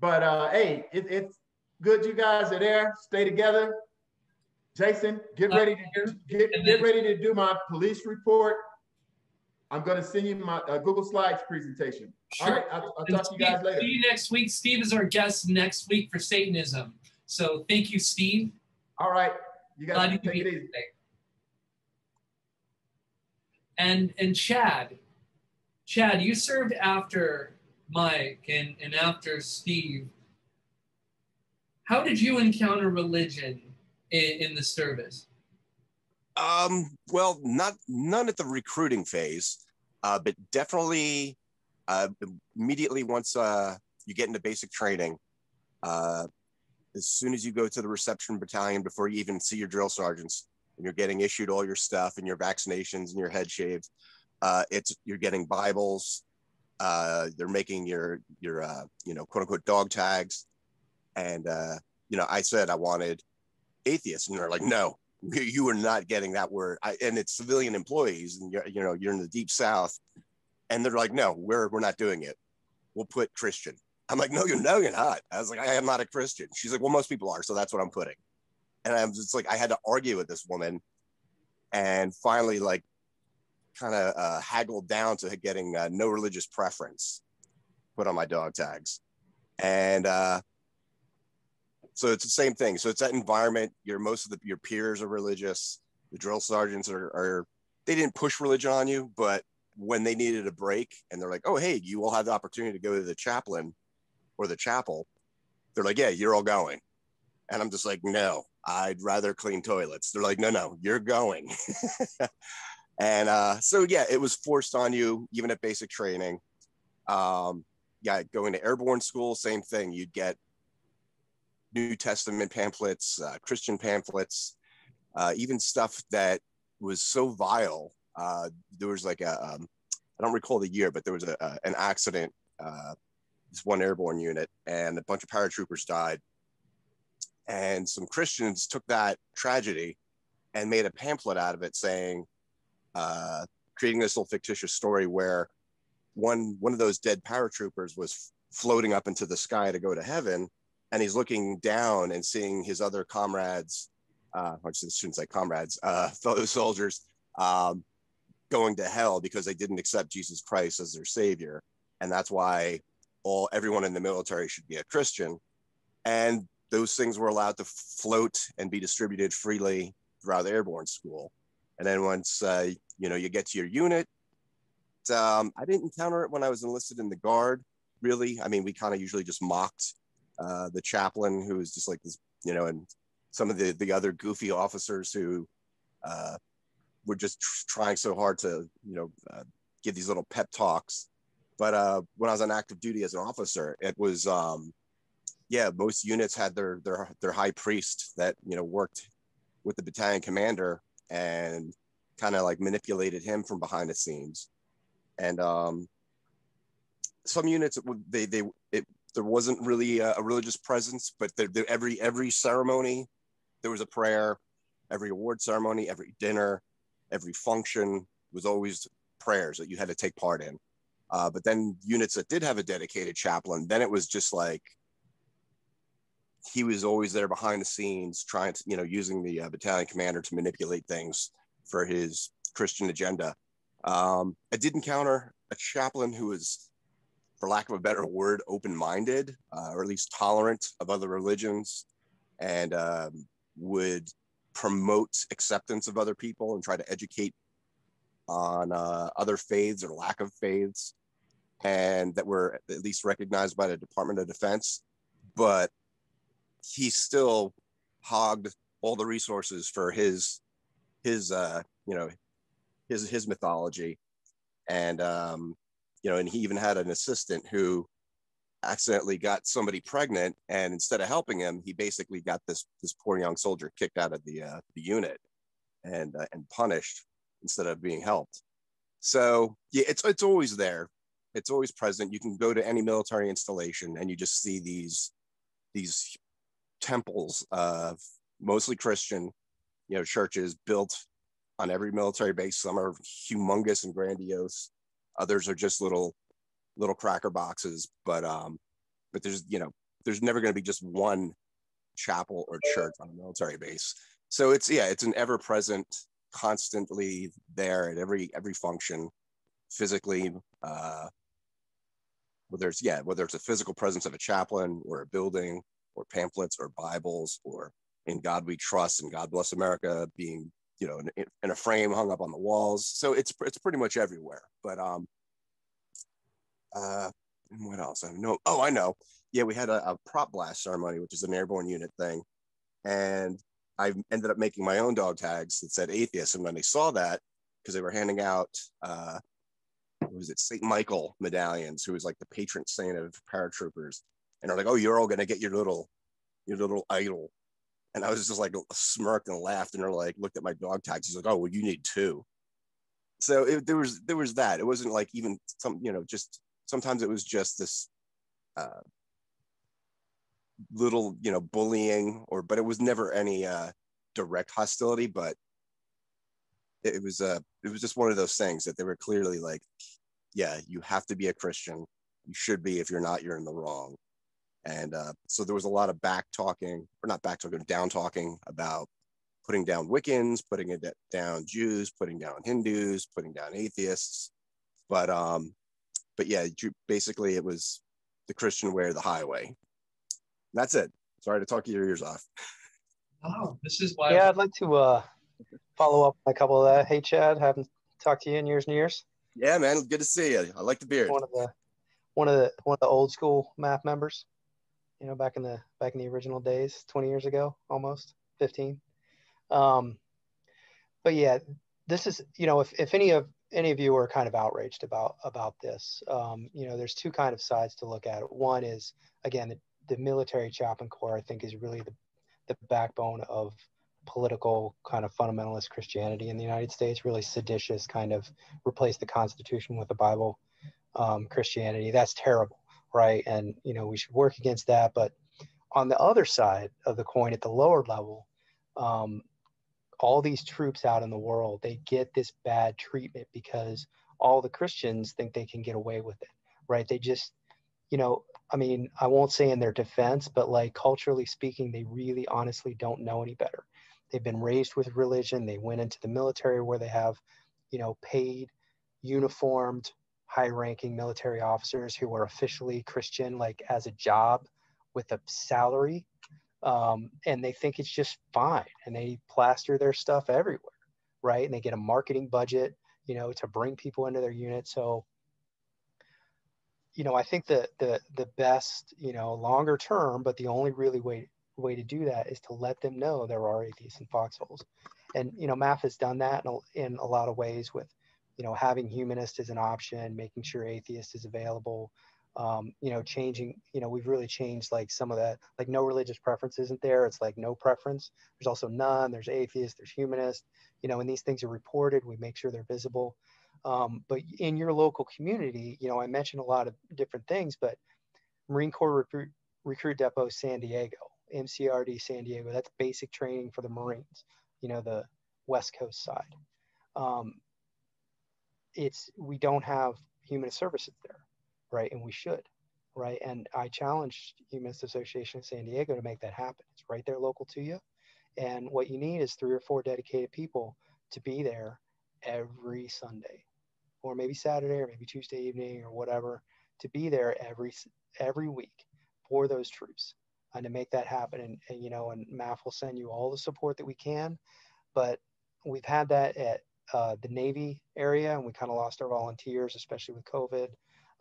But uh, hey, it, it's good you guys are there. Stay together. Jason, get ready to get, get ready to do my police report. I'm going to send you my uh, Google Slides presentation. Sure. All right, I'll, I'll talk Steve, to you guys later. See you next week. Steve is our guest next week for Satanism. So thank you, Steve. All right, you guys take it easy. And, and Chad, Chad, you served after Mike and, and after Steve. How did you encounter religion in, in the service? Um, well, not none at the recruiting phase, uh, but definitely uh, immediately once uh, you get into basic training, uh, as soon as you go to the reception battalion, before you even see your drill sergeants, and you're getting issued all your stuff and your vaccinations and your head shaved, uh, it's you're getting Bibles, uh, they're making your your uh, you know, quote unquote dog tags, and uh, you know, I said I wanted atheists, and they're like, no. You are not getting that word. I, and it's civilian employees, and you're, you know, you're in the deep South, and they're like, no, we're, we're not doing it. We'll put Christian. I'm like, no, you no, you're not. I was like, I am not a Christian. She's like, well, most people are. So that's what I'm putting. And I'm just like, I had to argue with this woman and finally like kind of uh, haggled down to getting uh, no religious preference put on my dog tags. And, uh, so it's the same thing. So it's that environment. Your most of the, your peers are religious. The drill sergeants are, are, they didn't push religion on you, but when they needed a break and they're like, oh, hey, you all have the opportunity to go to the chaplain or the chapel. They're like, yeah, you're all going. And I'm just like, no, I'd rather clean toilets. They're like, no, no, you're going. And uh, so, yeah, it was forced on you, even at basic training. Um, yeah, going to airborne school, same thing. You'd get New Testament pamphlets, uh, Christian pamphlets, uh, even stuff that was so vile. Uh, there was like a, um, I don't recall the year, but there was a, a, an accident, uh, this one airborne unit, and a bunch of paratroopers died. And some Christians took that tragedy and made a pamphlet out of it saying, uh, creating this little fictitious story where one one of those dead paratroopers was floating up into the sky to go to heaven, and he's looking down and seeing his other comrades, uh, I shouldn't say comrades, uh, fellow soldiers, um, going to hell because they didn't accept Jesus Christ as their savior, and that's why all everyone in the military should be a Christian. And those things were allowed to float and be distributed freely throughout the airborne school. And then once uh, you know, you get to your unit, um, I didn't encounter it when I was enlisted in the Guard, really. I mean, we kind of usually just mocked uh, the chaplain, who was just like this, you know, and some of the, the other goofy officers who uh, were just tr trying so hard to, you know, uh, give these little pep talks. But uh, when I was on active duty as an officer, it was, um, yeah, most units had their, their, their high priest that, you know, worked with the battalion commander and kind of like manipulated him from behind the scenes. And um, some units, it, they, they, it, there wasn't really a, a religious presence, but the, the, every, every ceremony, there was a prayer. Every award ceremony, every dinner, every function was always prayers that you had to take part in. Uh, but then units that did have a dedicated chaplain, then it was just like, he was always there behind the scenes trying to, you know, using the uh, battalion commander to manipulate things for his Christian agenda. Um, I did encounter a chaplain who was, for lack of a better word, open-minded, uh, or at least tolerant of other religions, and um, would promote acceptance of other people and try to educate on uh, other faiths or lack of faiths, and that were at least recognized by the Department of Defense. But he still hogged all the resources for his, his, uh, you know, his, his mythology. And, um, you know, and he even had an assistant who accidentally got somebody pregnant, and instead of helping him, he basically got this, this poor young soldier kicked out of the, uh, the unit and, uh, and punished instead of being helped. So yeah, it's, it's always there. It's always present. You can go to any military installation and you just see these, these temples of mostly Christian, you know, churches built on every military base. Some are humongous and grandiose. Others are just little, little cracker boxes. But, um, but there's, you know, there's never going to be just one chapel or church on a military base. So it's, yeah, it's an ever-present, constantly there at every, every function, physically, uh, whether it's, yeah, whether it's a physical presence of a chaplain or a building, or pamphlets or Bibles, or In God We Trust and God Bless America being, you know, in, in a frame hung up on the walls. So it's, it's pretty much everywhere. But um, uh, and what else? I don't know. Oh, I know. Yeah, we had a, a prop blast ceremony, which is an airborne unit thing. And I ended up making my own dog tags that said atheist. And when they saw that, because they were handing out, uh, what was it, Saint Michael medallions, who was like the patron saint of paratroopers. And they're like, oh, you're all going to get your little, your little idol. And I was just like smirked and laughed. And they're like, looked at my dog tags. He's like, oh, well, you need two. So it, there was, there was that. It wasn't like even some, you know, just sometimes it was just this uh, little, you know, bullying or, but it was never any uh, direct hostility, but it, it was, uh, it was just one of those things that they were clearly like, yeah, you have to be a Christian. You should be. If you're not, you're in the wrong. And uh, so there was a lot of back talking, or not back talking, down talking about putting down Wiccans, putting it down Jews, putting down Hindus, putting down atheists. But um, but yeah, basically it was the Christian way or the highway. That's it. Sorry to talk your ears off. Oh, this is why. Yeah, I'd like to uh, follow up on a couple of that. Hey, Chad, haven't talked to you in years and years. Yeah, man, good to see you. I like the beard. One of the one of the one of the old school M A F members. You know, back in the back in the original days, twenty years ago, almost fifteen. Um, but yeah, this is, you know, if, if any of any of you are kind of outraged about about this, um, you know, there's two kind of sides to look at. One is, again, the, the military chaplain corps, I think, is really the, the backbone of political kind of fundamentalist Christianity in the United States, really seditious, kind of replace the Constitution with the Bible, um, Christianity. That's terrible. Right. And, you know, we should work against that. But on the other side of the coin, at the lower level, um, all these troops out in the world, they get this bad treatment because all the Christians think they can get away with it, right? They just, you know, I mean, I won't say in their defense, but like culturally speaking, they really honestly don't know any better. They've been raised with religion. They went into the military where they have, you know, paid, uniformed, high-ranking military officers who are officially Christian, like as a job with a salary. Um, and they think it's just fine. And they plaster their stuff everywhere, right? And they get a marketing budget, you know, to bring people into their unit. So, you know, I think the the the best, you know, longer term, but the only really way way to do that is to let them know there are atheists in foxholes. And, you know, M A F has done that in a, in a lot of ways with, you know, having humanist as an option, making sure atheist is available, um, you know, changing, you know, we've really changed like some of that, like no religious preference isn't there. It's like no preference. There's also none, there's atheist, there's humanist, you know, and these things are reported. We make sure they're visible. Um, but in your local community, you know, I mentioned a lot of different things, but Marine Corps Recruit, Recruit Depot San Diego, M C R D San Diego, that's basic training for the Marines, you know, the West Coast side. Um, it's, we don't have humanist services there, right? And we should, right? And I challenged Humanist Association of San Diego to make that happen. It's right there local to you. And what you need is three or four dedicated people to be there every Sunday, or maybe Saturday, or maybe Tuesday evening, or whatever, to be there every, every week for those troops. And to make that happen, and, and you know, and M A F will send you all the support that we can, but we've had that at uh, the Navy area, and we kind of lost our volunteers, especially with COVID.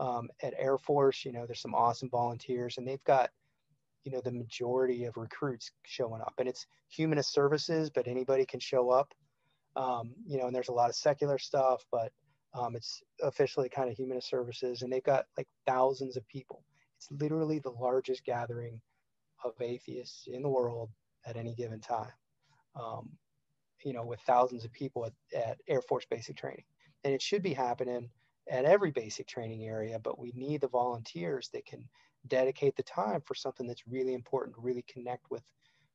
Um, at Air Force, you know, there's some awesome volunteers, and they've got, you know, the majority of recruits showing up, and it's humanist services, but anybody can show up, um, you know, and there's a lot of secular stuff, but um, it's officially kind of humanist services, and they've got like thousands of people. It's literally the largest gathering of atheists in the world at any given time, um, you know, with thousands of people at, at Air Force basic training. And it should be happening at every basic training area, but we need the volunteers that can dedicate the time for something that's really important, to really connect with,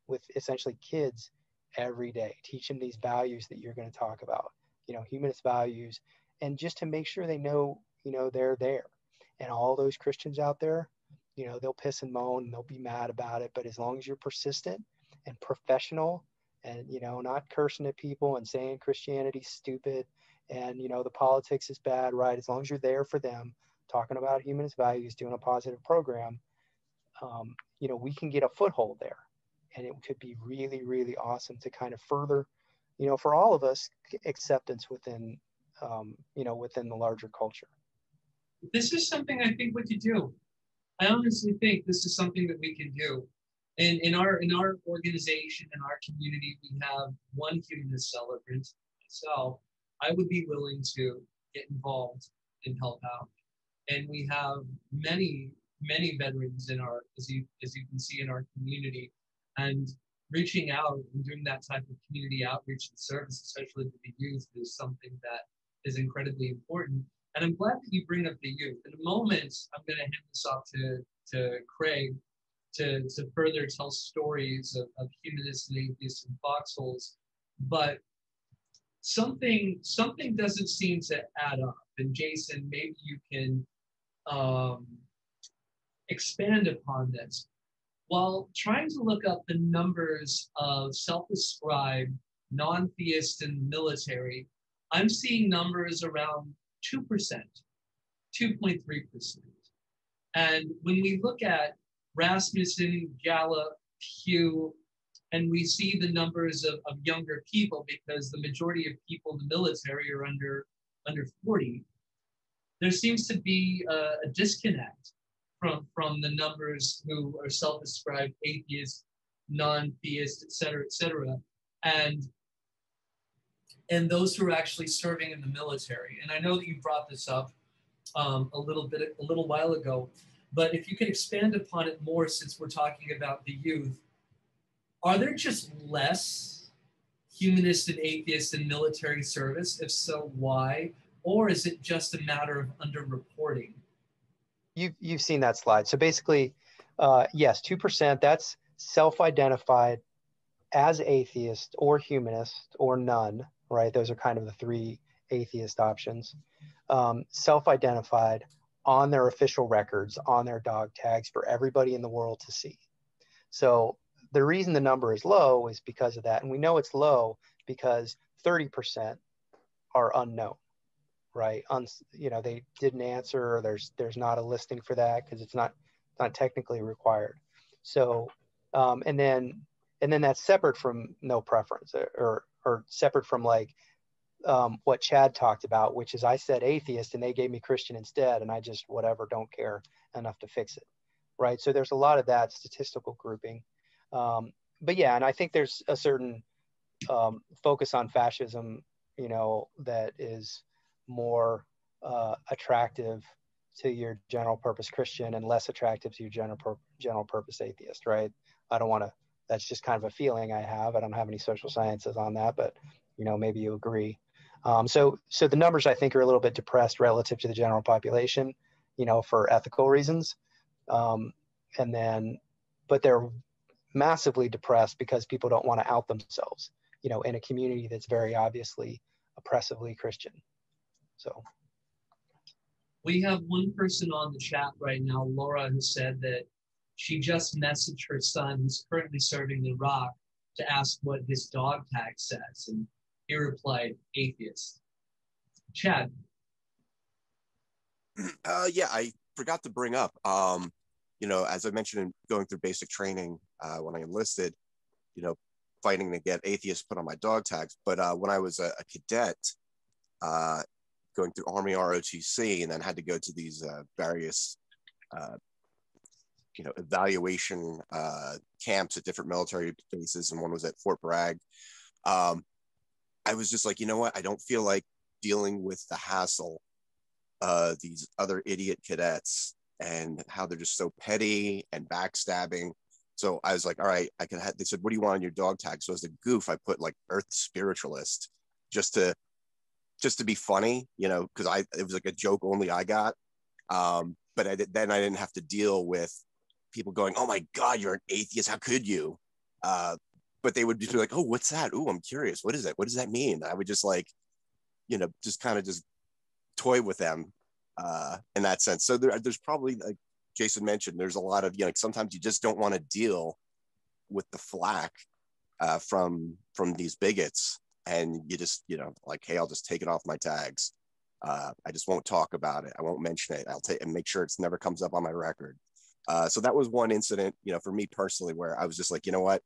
with essentially kids every day, teach them these values that you're going to talk about, you know, humanist values, and just to make sure they know, you know, they're there. And all those Christians out there, you know, they'll piss and moan and they'll be mad about it. But as long as you're persistent and professional and, you know, not cursing at people and saying Christianity's stupid and, you know, the politics is bad, right? As long as you're there for them, talking about humanist values, doing a positive program, um, you know, we can get a foothold there. And it could be really, really awesome to kind of further, you know, for all of us, acceptance within, um, you know, within the larger culture. This is something I think what you do. I honestly think this is something that we can do. And in our in our organization, in our community, we have one humanist celebrant. So I would be willing to get involved and help out. And we have many, many veterans in our, as you, as you can see in our community, and reaching out and doing that type of community outreach and service, especially to the youth, is something that is incredibly important. And I'm glad that you bring up the youth. In a moment, I'm going to hand this off to, to Craig to, to further tell stories of, of humanists and atheists and foxholes. But something, something doesn't seem to add up. And Jason, maybe you can um, expand upon this. While trying to look up the numbers of self-described non-theists in the military, I'm seeing numbers around two percent, two point three percent. And when we look at Rasmussen, Gallup, Pew, and we see the numbers of, of younger people, because the majority of people in the military are under, under forty, there seems to be a, a disconnect from, from the numbers who are self-described atheists, non-theists, et cetera, et cetera. And and those who are actually serving in the military. And I know that you brought this up um, a little bit, a little while ago, but if you could expand upon it more, since we're talking about the youth, are there just less humanists and atheists in military service? If so, why? Or is it just a matter of underreporting? You've, you've seen that slide. So basically, uh, yes, two percent, that's self-identified as atheist or humanist or none, right? Those are kind of the three atheist options. Um, self-identified on their official records, on their dog tags for everybody in the world to see. So the reason the number is low is because of that. And we know it's low because thirty percent are unknown, right? Un, you know, they didn't answer, or there's, there's not a listing for that because it's not, not technically required. So, um, and then, and then that's separate from no preference, or, or separate from like um, what Chad talked about, which is I said atheist and they gave me Christian instead. And I just, whatever, don't care enough to fix it, right? So there's a lot of that statistical grouping. Um, but yeah, and I think there's a certain um, focus on fascism, you know, that is more uh, attractive to your general purpose Christian and less attractive to your general pur general purpose atheist, right? I don't want to, that's just kind of a feeling I have. I don't have any social sciences on that, but you know, maybe you agree. Um, so, so the numbers I think are a little bit depressed relative to the general population, you know, for ethical reasons. Um, and then, but they're massively depressed because people don't want to out themselves, you know, in a community that's very obviously oppressively Christian. So we have one person on the chat right now, Laura, who said that she just messaged her son, who's currently serving in Iraq, to ask what his dog tag says, and he replied, atheist. Chad. Uh, yeah, I forgot to bring up, um, you know, as I mentioned in going through basic training uh, when I enlisted, you know, fighting to get atheist put on my dog tags. But uh, when I was a, a cadet, uh, going through Army R O T C, and then had to go to these uh, various, uh, you know, evaluation uh, camps at different military bases, and one was at Fort Bragg. Um, I was just like, you know what? I don't feel like dealing with the hassle of these other idiot cadets and how they're just so petty and backstabbing. So I was like, all right, I can have, they said, what do you want on your dog tag? So as a goof, I put like Earth Spiritualist just to, just to be funny, you know, because I, it was like a joke only I got. Um, but I did, then I didn't have to deal with people going, oh my God, you're an atheist, how could you? Uh, but they would just be like, oh, what's that? Oh, I'm curious, what is that? What does that mean? I would just like, you know, just kind of just toy with them uh, in that sense. So there, there's probably, like Jason mentioned, there's a lot of, you know, like sometimes you just don't want to deal with the flack uh, from, from these bigots. And you just, you know, like, hey, I'll just take it off my tags. Uh, I just won't talk about it. I won't mention it. I'll take and make sure it's never comes up on my record. Uh, so that was one incident, you know, for me personally, where I was just like, you know what,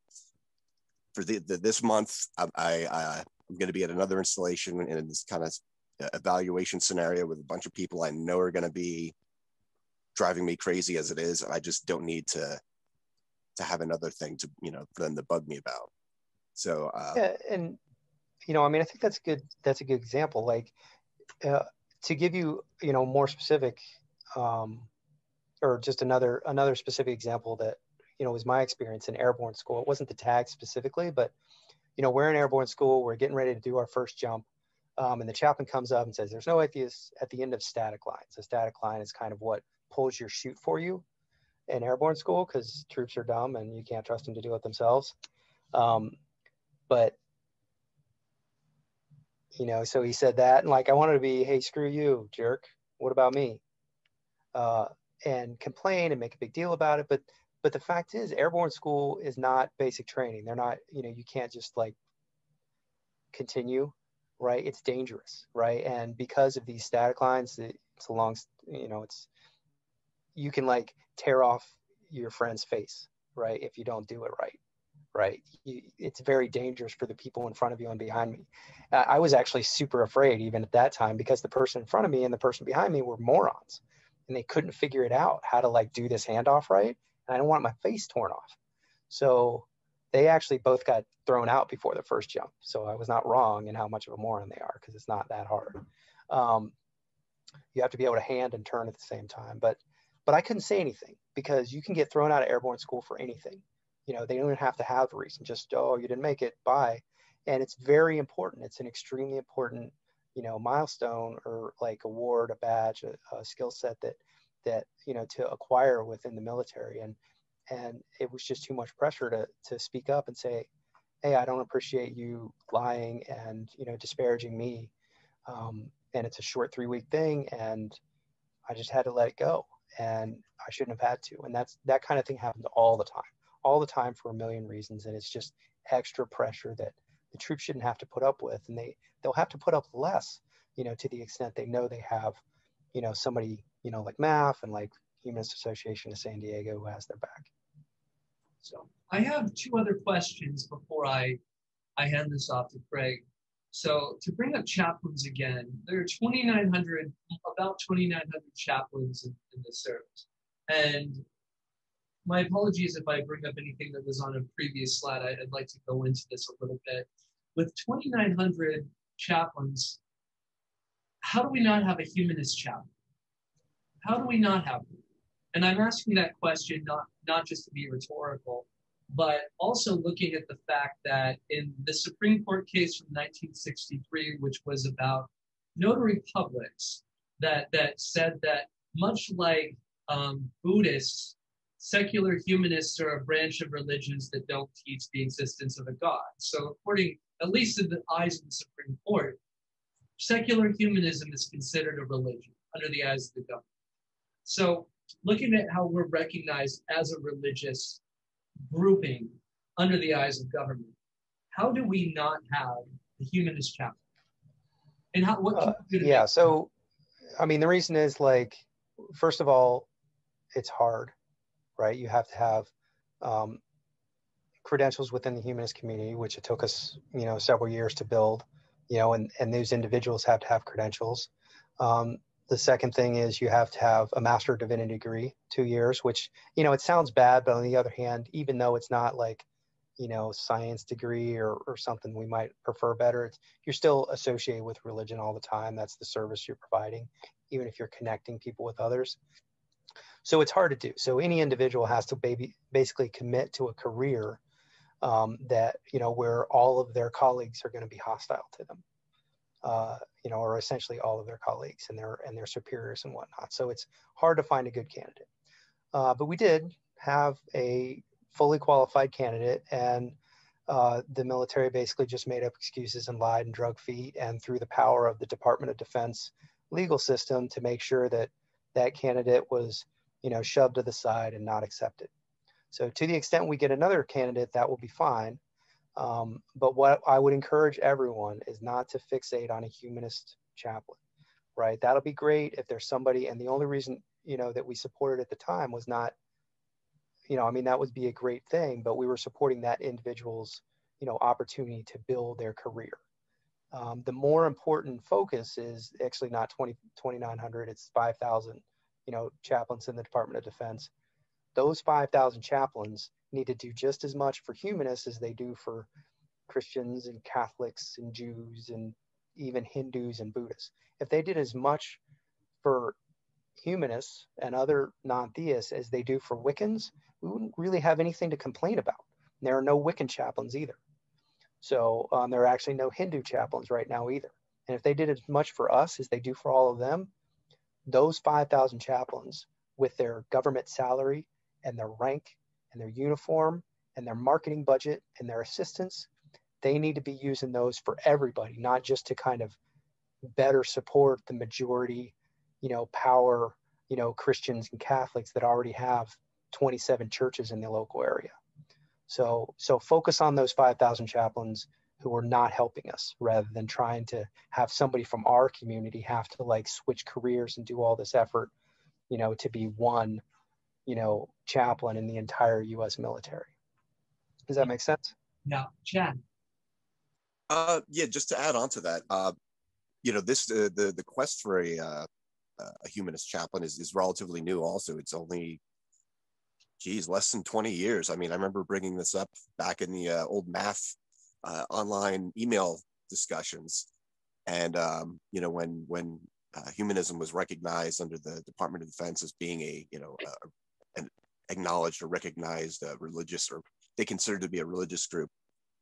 for the, the, this month, I, I, uh, I'm going to be at another installation in this kind of evaluation scenario with a bunch of people I know are going to be driving me crazy as it is. I just don't need to, to have another thing to, you know, for them to bug me about. So, uh, yeah, and you know, I mean, I think that's good. That's a good example. Like uh, to give you, you know, more specific, um, or just another another specific example that, you know, was my experience in airborne school. It wasn't the tag specifically, but, you know, we're in airborne school. We're getting ready to do our first jump, um, and the chaplain comes up and says, "There's no atheists at the end of static line." So static line is kind of what pulls your chute for you in airborne school because troops are dumb and you can't trust them to do it themselves. Um, but you know, so he said that, and like, I wanted to be, hey, screw you, jerk. What about me? Uh, and complain and make a big deal about it. But, but the fact is, airborne school is not basic training. They're not, you know, you can't just like continue, right? It's dangerous, right? And because of these static lines, it's a long, you know, it's, you can like tear off your friend's face, right? If you don't do it right. Right. You, it's very dangerous for the people in front of you and behind me. Uh, I was actually super afraid even at that time because the person in front of me and the person behind me were morons and they couldn't figure it out how to like do this handoff right. And I don't want my face torn off. So they actually both got thrown out before the first jump. So I was not wrong in how much of a moron they are because it's not that hard. Um, you have to be able to hand and turn at the same time. But but I couldn't say anything because you can get thrown out of airborne school for anything. You know, they don't even have to have a reason, just, oh, you didn't make it, bye. And it's very important. It's an extremely important, you know, milestone or like award, a badge, a, a skill set that, that, you know, to acquire within the military. And, and it was just too much pressure to, to speak up and say, hey, I don't appreciate you lying and, you know, disparaging me. Um, and it's a short three week thing. And I just had to let it go. And I shouldn't have had to. And that's, that kind of thing happens all the time, all the time for a million reasons. And it's just extra pressure that the troops shouldn't have to put up with. And they, they'll have to put up less, you know, to the extent they know they have, you know, somebody, you know, like M A F and like Humanist Association of San Diego who has their back. So I have two other questions before I, I hand this off to Craig. So to bring up chaplains again, there are twenty-nine hundred, about twenty-nine hundred chaplains in, in this service. And my apologies if I bring up anything that was on a previous slide. I, I'd like to go into this a little bit. With twenty-nine hundred chaplains, how do we not have a humanist chaplain? How do we not have one? And I'm asking that question not, not just to be rhetorical, but also looking at the fact that in the Supreme Court case from nineteen sixty-three, which was about notary publics, that, that said that much like um, Buddhists, secular humanists are a branch of religions that don't teach the existence of a god. So according, at least in the eyes of the Supreme Court, secular humanism is considered a religion under the eyes of the government. So looking at how we're recognized as a religious grouping under the eyes of government, how do we not have the humanist chaplain? And how, what can we do to uh, yeah, make so, I mean, the reason is, like, first of all, it's hard, right? You have to have um, credentials within the humanist community, which it took us, you know, several years to build, you know, and, and those individuals have to have credentials. Um, The second thing is you have to have a Master of Divinity degree, two years, which, you know, it sounds bad, but on the other hand, even though it's not like, you know, science degree or, or something we might prefer better, it's, you're still associated with religion all the time. That's the service you're providing, even if you're connecting people with others. So it's hard to do. So any individual has to baby, basically commit to a career um, that, you know, where all of their colleagues are going to be hostile to them. Uh, you know, or essentially all of their colleagues and their and their superiors and whatnot. So it's hard to find a good candidate. Uh, but we did have a fully qualified candidate, and uh, the military basically just made up excuses and lied and drug feet and threw the power of the Department of Defense legal system to make sure that that candidate was, you know, shoved to the side and not accepted. So to the extent we get another candidate, that will be fine. Um, but what I would encourage everyone is not to fixate on a humanist chaplain, right? That'll be great if there's somebody, and the only reason, you know, that we supported at the time was not, you know, I mean, that would be a great thing, but we were supporting that individual's, you know, opportunity to build their career. Um, the more important focus is actually not twenty-nine hundred, it's five thousand, you know, chaplains in the Department of Defense. Those five thousand chaplains need to do just as much for humanists as they do for Christians and Catholics and Jews and even Hindus and Buddhists. If they did as much for humanists and other non-theists as they do for Wiccans, we wouldn't really have anything to complain about. And there are no Wiccan chaplains either. So um, there are actually no Hindu chaplains right now either. And if they did as much for us as they do for all of them, those five thousand chaplains with their government salary and their rank and their uniform and their marketing budget and their assistance, they need to be using those for everybody, not just to kind of better support the majority, you know, power, you know, Christians and Catholics that already have twenty-seven churches in the local area. So, so focus on those five thousand chaplains who are not helping us, rather than trying to have somebody from our community have to like switch careers and do all this effort, you know, to be one, you know, chaplain in the entire U S military. Does that make sense? Yeah, Chad. Uh, yeah, just to add on to that, uh, you know, this uh, the the quest for a, uh, a humanist chaplain is is relatively new. Also, it's only, geez, less than twenty years. I mean, I remember bringing this up back in the uh, old math uh, online email discussions, and um, you know, when when uh, humanism was recognized under the Department of Defense as being a, you know, a, and acknowledged or recognized uh, religious, or they considered to be a religious group.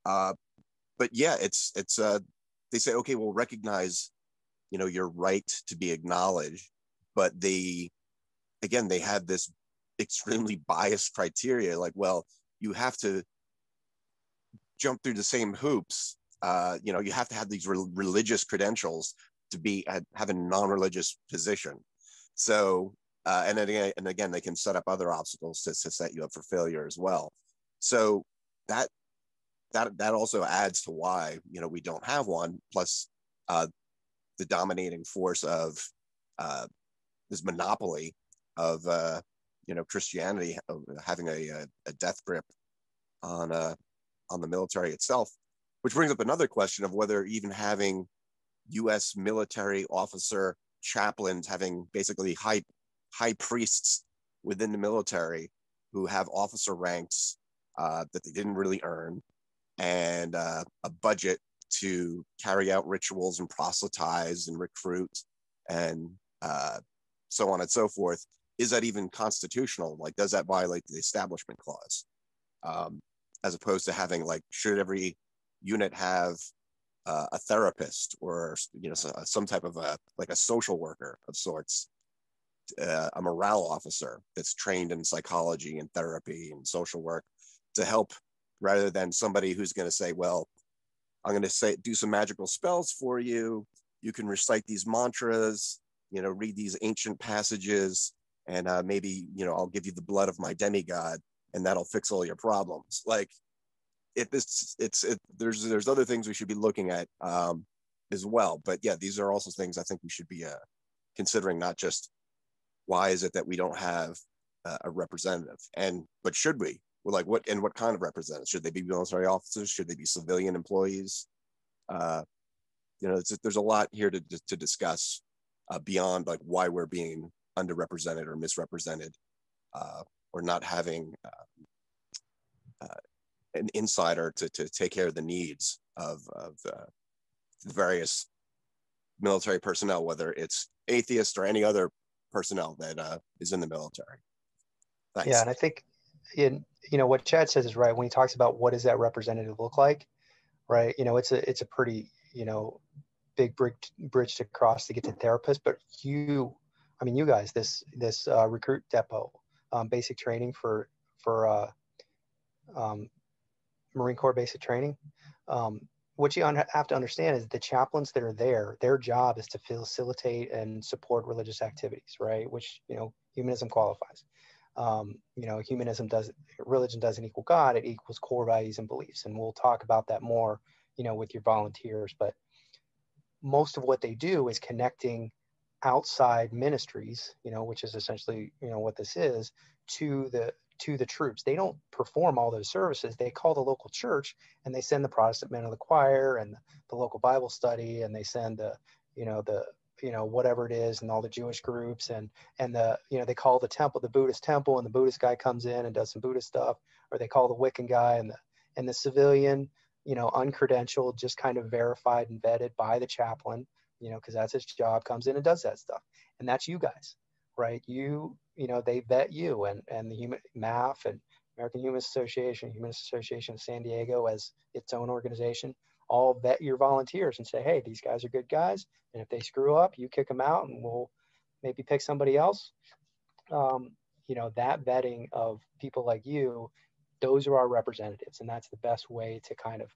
Uh, but yeah, it's, it's uh, they say, okay, we'll recognize, you know, your right to be acknowledged, but they, again, they had this extremely biased criteria, like, well, you have to jump through the same hoops. Uh, you know, you have to have these re religious credentials to be uh, have a non-religious position. So, uh, and then, and again, they can set up other obstacles to, to set you up for failure as well. So that that that also adds to why you know we don't have one. Plus, uh, the dominating force of uh, this monopoly of uh, you know Christianity uh, having a, a death grip on uh, on the military itself. Which brings up another question of whether even having U S military officer chaplains, having basically high, high priests within the military who have officer ranks uh, that they didn't really earn, and uh, a budget to carry out rituals and proselytize and recruit and uh, so on and so forth, is that even constitutional? Like, does that violate the Establishment Clause? Um, as opposed to having like, should every unit have uh, a therapist or you know some type of a like a social worker of sorts, uh, a morale officer that's trained in psychology and therapy and social work to help, rather than somebody who's going to say, well, I'm going to say do some magical spells for you. You can recite these mantras, you know, read these ancient passages, and uh, maybe you know I'll give you the blood of my demigod, and that'll fix all your problems. Like. If it's it's it, there's there's other things we should be looking at um, as well, but yeah, these are also things I think we should be uh, considering. Not just why is it that we don't have uh, a representative, and but should we? We're like what and what kind of representative? Should they be military officers? Should they be civilian employees? Uh, you know, it's, there's a lot here to to discuss uh, beyond like why we're being underrepresented or misrepresented, uh, or not having. Uh, uh, an insider to, to take care of the needs of, of uh, the various military personnel, whether it's atheist or any other personnel that uh, is in the military. Thanks. Yeah, and I think, in, you know, what Chad says is right when he talks about what does that representative look like, right? You know, it's a, it's a pretty, you know, big brick bridge to cross to get to therapist, but you, I mean, you guys, this, this uh, recruit depot, um, basic training for, for, uh, um, Marine Corps basic training. Um, what you have to understand is the chaplains that are there, their job is to facilitate and support religious activities, right? Which, you know, humanism qualifies. Um, you know, humanism doesn't, religion doesn't equal God, it equals core values and beliefs. And we'll talk about that more, you know, with your volunteers. But most of what they do is connecting outside ministries, you know, which is essentially, you know, what this is, to the to the troops. They don't perform all those services. They call the local church and they send the Protestant men of the choir and the local Bible study, and they send the, you know, the, you know, whatever it is, and all the Jewish groups, and, and the, you know, they call the temple, the Buddhist temple, and the Buddhist guy comes in and does some Buddhist stuff, or they call the Wiccan guy, and the, and the civilian, you know, uncredentialed, just kind of verified and vetted by the chaplain, you know, because that's his job, comes in and does that stuff. And that's you guys, right? You, you know, they vet you, and, and the human M A F and American Humanist Association, Humanist Association of San Diego as its own organization, all vet your volunteers and say, hey, these guys are good guys. And if they screw up, you kick them out and we'll maybe pick somebody else. Um, you know, that vetting of people like you, those are our representatives. And that's the best way to kind of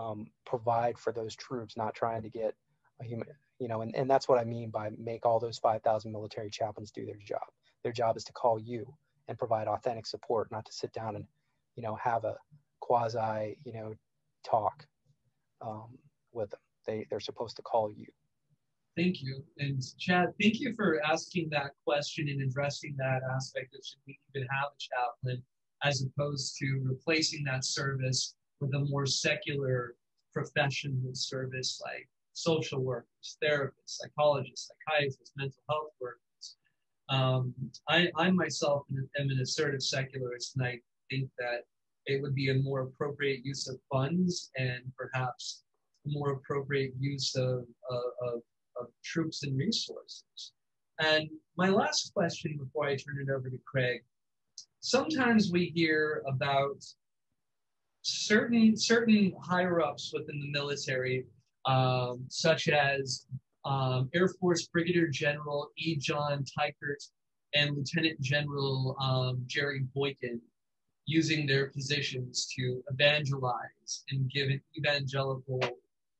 um, provide for those troops, not trying to get a human, you know, and, and that's what I mean by make all those five thousand military chaplains do their job. Their job is to call you and provide authentic support, not to sit down and, you know, have a quasi, you know, talk um, with them. They, they're supposed to call you. Thank you. And Chad, thank you for asking that question and addressing that aspect of should we even have a chaplain, as opposed to replacing that service with a more secular professional service like social workers, therapists, psychologists, psychiatrists, mental health workers. Um, I, I myself am an assertive secularist, and I think that it would be a more appropriate use of funds and perhaps a more appropriate use of, of, of, of troops and resources. And my last question before I turn it over to Craig, sometimes we hear about certain, certain higher-ups within the military, Um, such as um, Air Force Brigadier General E. John Tykert and Lieutenant General um, Jerry Boykin, using their positions to evangelize and give an evangelical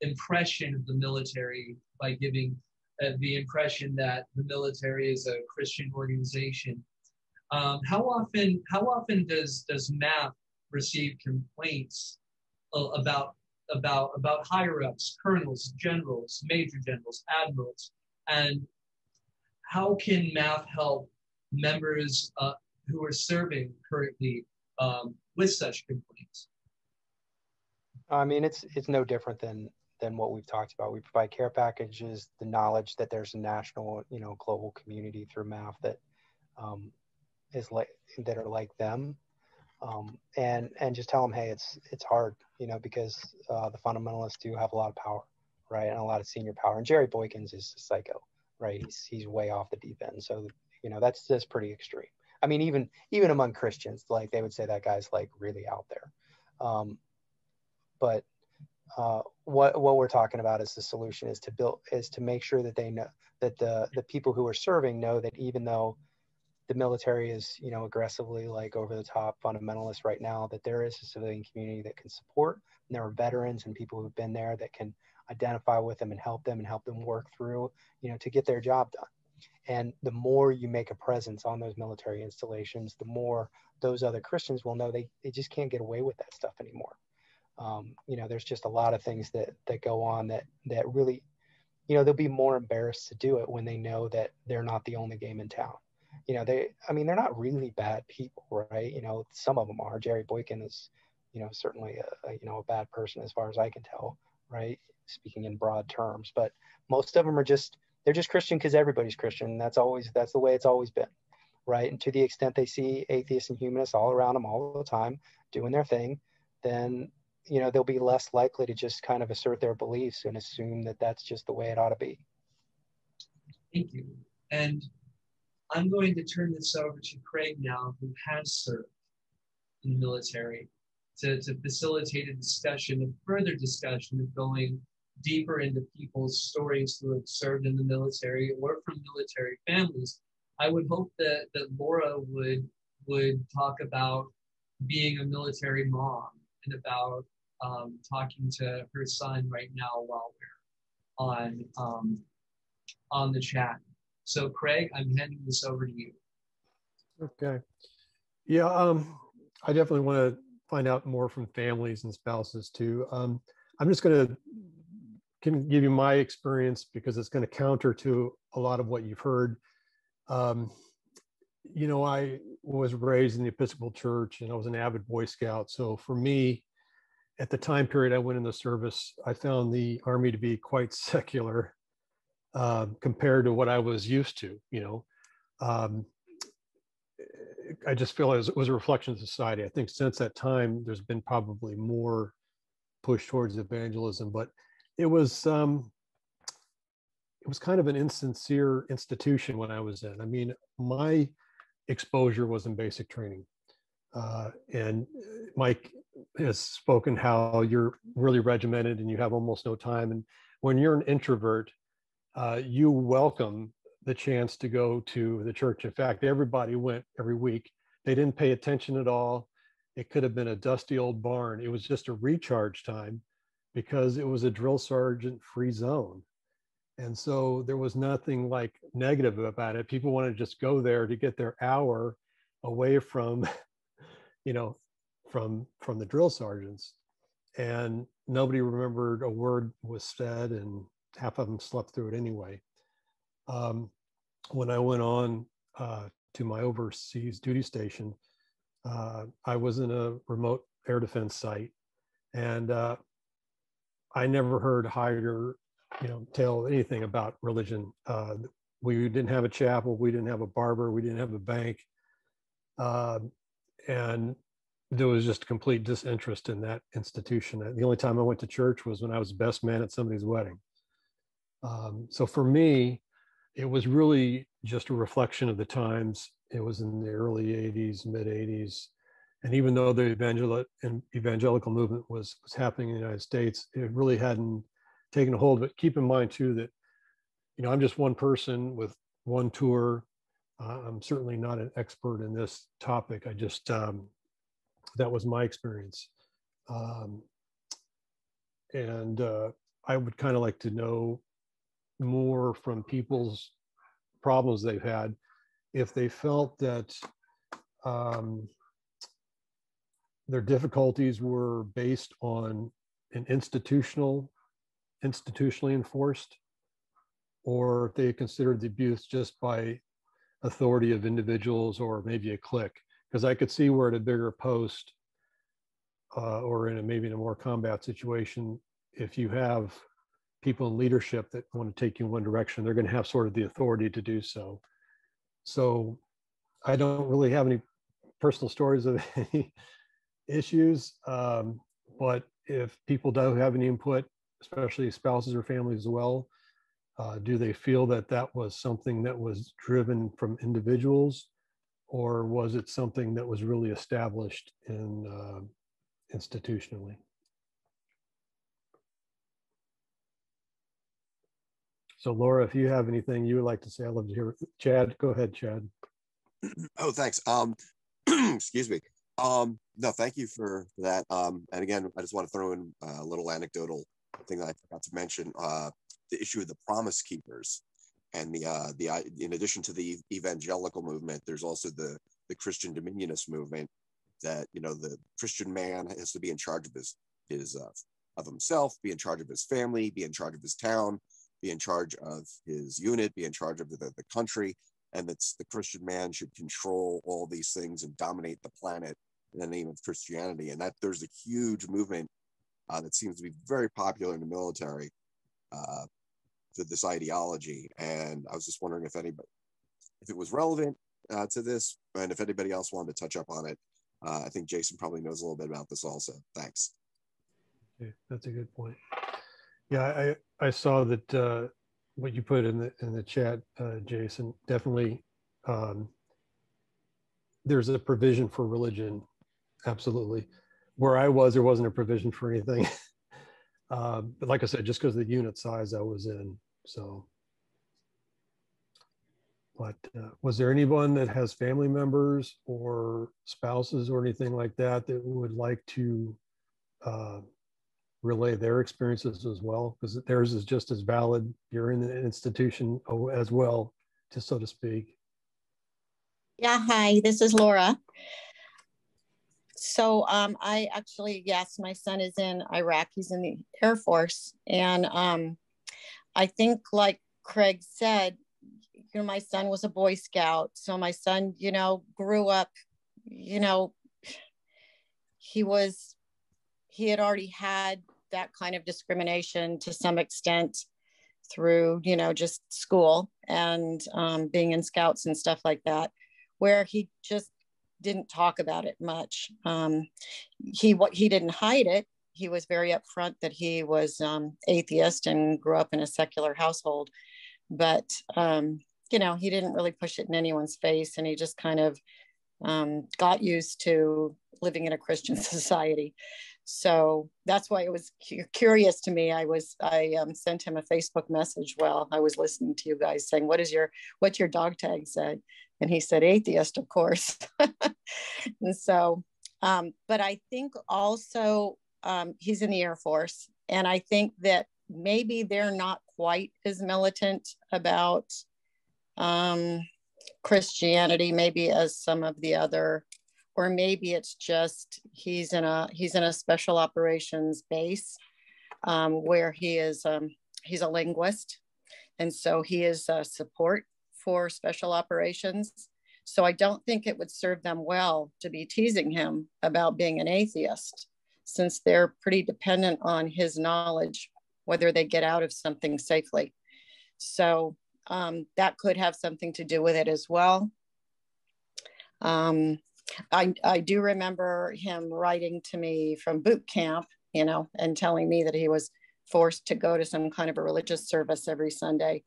impression of the military by giving uh, the impression that the military is a Christian organization. Um, how often, how often does does M A P receive complaints uh, about about about higher ups, colonels, generals, major generals, admirals, and how can M A P help members uh, who are serving currently um, with such complaints? I mean, it's it's no different than than what we've talked about. We provide care packages, the knowledge that there's a national, you know, global community through M A P that um, is like that are like them, um, and and just tell them, hey, it's it's hard, you know, because uh, the fundamentalists do have a lot of power, right, and a lot of senior power. And Jerry Boykins is a psycho, right? He's he's way off the deep end. So you know, that's that's pretty extreme. I mean, even even among Christians, like they would say that guy's like really out there. Um, But uh, what what we're talking about is the solution is to build is to make sure that they know that the the people who are serving know that even though the military is, you know, aggressively like over the top fundamentalist right now, that there is a civilian community that can support, and there are veterans and people who've been there that can identify with them and help them and help them work through, you know, to get their job done. And the more you make a presence on those military installations, the more those other Christians will know they they just can't get away with that stuff anymore. Um, you know, there's just a lot of things that that go on that that really, you know, they'll be more embarrassed to do it when they know that they're not the only game in town. You know, they, I mean, they're not really bad people, right? You know, some of them are. Jerry Boykin is, you know, certainly a, a you know a bad person as far as I can tell, right? Speaking in broad terms, but most of them are just they're just Christian because everybody's Christian. That's always that's the way it's always been, right? And to the extent they see atheists and humanists all around them all the time doing their thing, then you know, they'll be less likely to just kind of assert their beliefs and assume that that's just the way it ought to be. Thank you. And I'm going to turn this over to Craig now, who has served in the military, to, to facilitate a discussion, a further discussion of going deeper into people's stories who have served in the military or from military families. I would hope that, that Laura would, would talk about being a military mom and about Um, talking to her son right now while we're on um, on the chat. So Craig, I'm handing this over to you. Okay. Yeah, um, I definitely want to find out more from families and spouses too. Um, I'm just going to can give you my experience because it's going to counter to a lot of what you've heard. Um, you know, I was raised in the Episcopal Church and I was an avid Boy Scout. So for me, at the time period I went in the service, I found the Army to be quite secular uh, compared to what I was used to, you know. Um, I just feel it was, it was a reflection of society. I think since that time, there's been probably more push towards evangelism, but it was, um, it was kind of an insincere institution when I was in. I mean, my exposure was in basic training. Uh, and Mike has spoken how you're really regimented and you have almost no time. And when you're an introvert, uh, you welcome the chance to go to the church. In fact, everybody went every week. They didn't pay attention at all. It could have been a dusty old barn. It was just a recharge time because it was a drill sergeant free zone. And so there was nothing like negative about it. People wanted to just go there to get their hour away from you know, from from the drill sergeants, and nobody remembered a word was said, and half of them slept through it anyway. Um, when I went on uh, to my overseas duty station, uh, I was in a remote air defense site, and uh, I never heard Heider, you know, tell anything about religion. Uh, we didn't have a chapel, we didn't have a barber, we didn't have a bank. Uh, And there was just complete disinterest in that institution. The only time I went to church was when I was best man at somebody's wedding. Um, so for me, it was really just a reflection of the times. It was in the early eighties, mid eighties. And even though the evangel evangelical movement was, was happening in the United States, it really hadn't taken a hold. But keep in mind too, that, you know, I'm just one person with one tour. I'm certainly not an expert in this topic. I just um, that was my experience. Um, and uh, I would kind of like to know more from people's problems they've had, if they felt that um, their difficulties were based on an institutional, institutionally enforced, or if they considered the abuse just by authority of individuals or maybe a clique. Because I could see where at a bigger post uh, or in a, maybe in a more combat situation, if you have people in leadership that want to take you in one direction, they're going to have sort of the authority to do so. So I don't really have any personal stories of any issues, um, but if people don't have any input, especially spouses or families as well, uh, do they feel that that was something that was driven from individuals, or was it something that was really established in uh, institutionally? So Laura, if you have anything you would like to say, I'd love to hear. Chad, go ahead, Chad. Oh, thanks. Um, excuse me. Um, no, thank you for that. Um, and again, I just want to throw in a little anecdotal thing that I forgot to mention, uh, the issue of the Promise Keepers. And the, uh, the in addition to the evangelical movement, there's also the, the Christian Dominionist movement that, you know, the Christian man has to be in charge of his, his uh, of himself, be in charge of his family, be in charge of his town, be in charge of his unit, be in charge of the, the country, and that's the Christian man should control all these things and dominate the planet in the name of Christianity. And that there's a huge movement uh, that seems to be very popular in the military uh, to this ideology. And I was just wondering if anybody, if it was relevant uh, to this, and if anybody else wanted to touch up on it. Uh, I think Jason probably knows a little bit about this also. Thanks. Okay, that's a good point. Yeah, I, I saw that uh, what you put in the in the chat, uh, Jason. Definitely, um, there's a provision for religion. Absolutely, where I was, there wasn't a provision for anything. uh, but like I said, just because of the unit size I was in. So, but uh, was there anyone that has family members or spouses or anything like that that would like to Uh, relay their experiences as well, because theirs is just as valid. You're in the institution as well, just so to speak. Yeah, hi, this is Laura. So um, I actually, yes, my son is in Iraq. He's in the Air Force. And um, I think like Craig said, you know, my son was a Boy Scout. So my son, you know, grew up, you know, he was, he had already had that kind of discrimination to some extent through, you know, just school and um, being in scouts and stuff like that, where he just didn't talk about it much. Um, he, what, he didn't hide it. He was very upfront that he was um, atheist and grew up in a secular household, but, um, you know, he didn't really push it in anyone's face. And he just kind of um, got used to living in a Christian society. So that's why it was cu curious to me. I was I um, sent him a Facebook message while I was listening to you guys saying, "What is your what's your dog tag say?" And he said, "Atheist, of course." And so, um, but I think also um, he's in the Air Force, and I think that maybe they're not quite as militant about um, Christianity, maybe as some of the other. Or maybe it's just he's in a he's in a special operations base um, where he is um, he's a linguist, and so he is uh, support for special operations. So I don't think it would serve them well to be teasing him about being an atheist, since they're pretty dependent on his knowledge whether they get out of something safely. So um, that could have something to do with it as well. Um, I, I do remember him writing to me from boot camp, you know, and telling me that he was forced to go to some kind of a religious service every Sunday,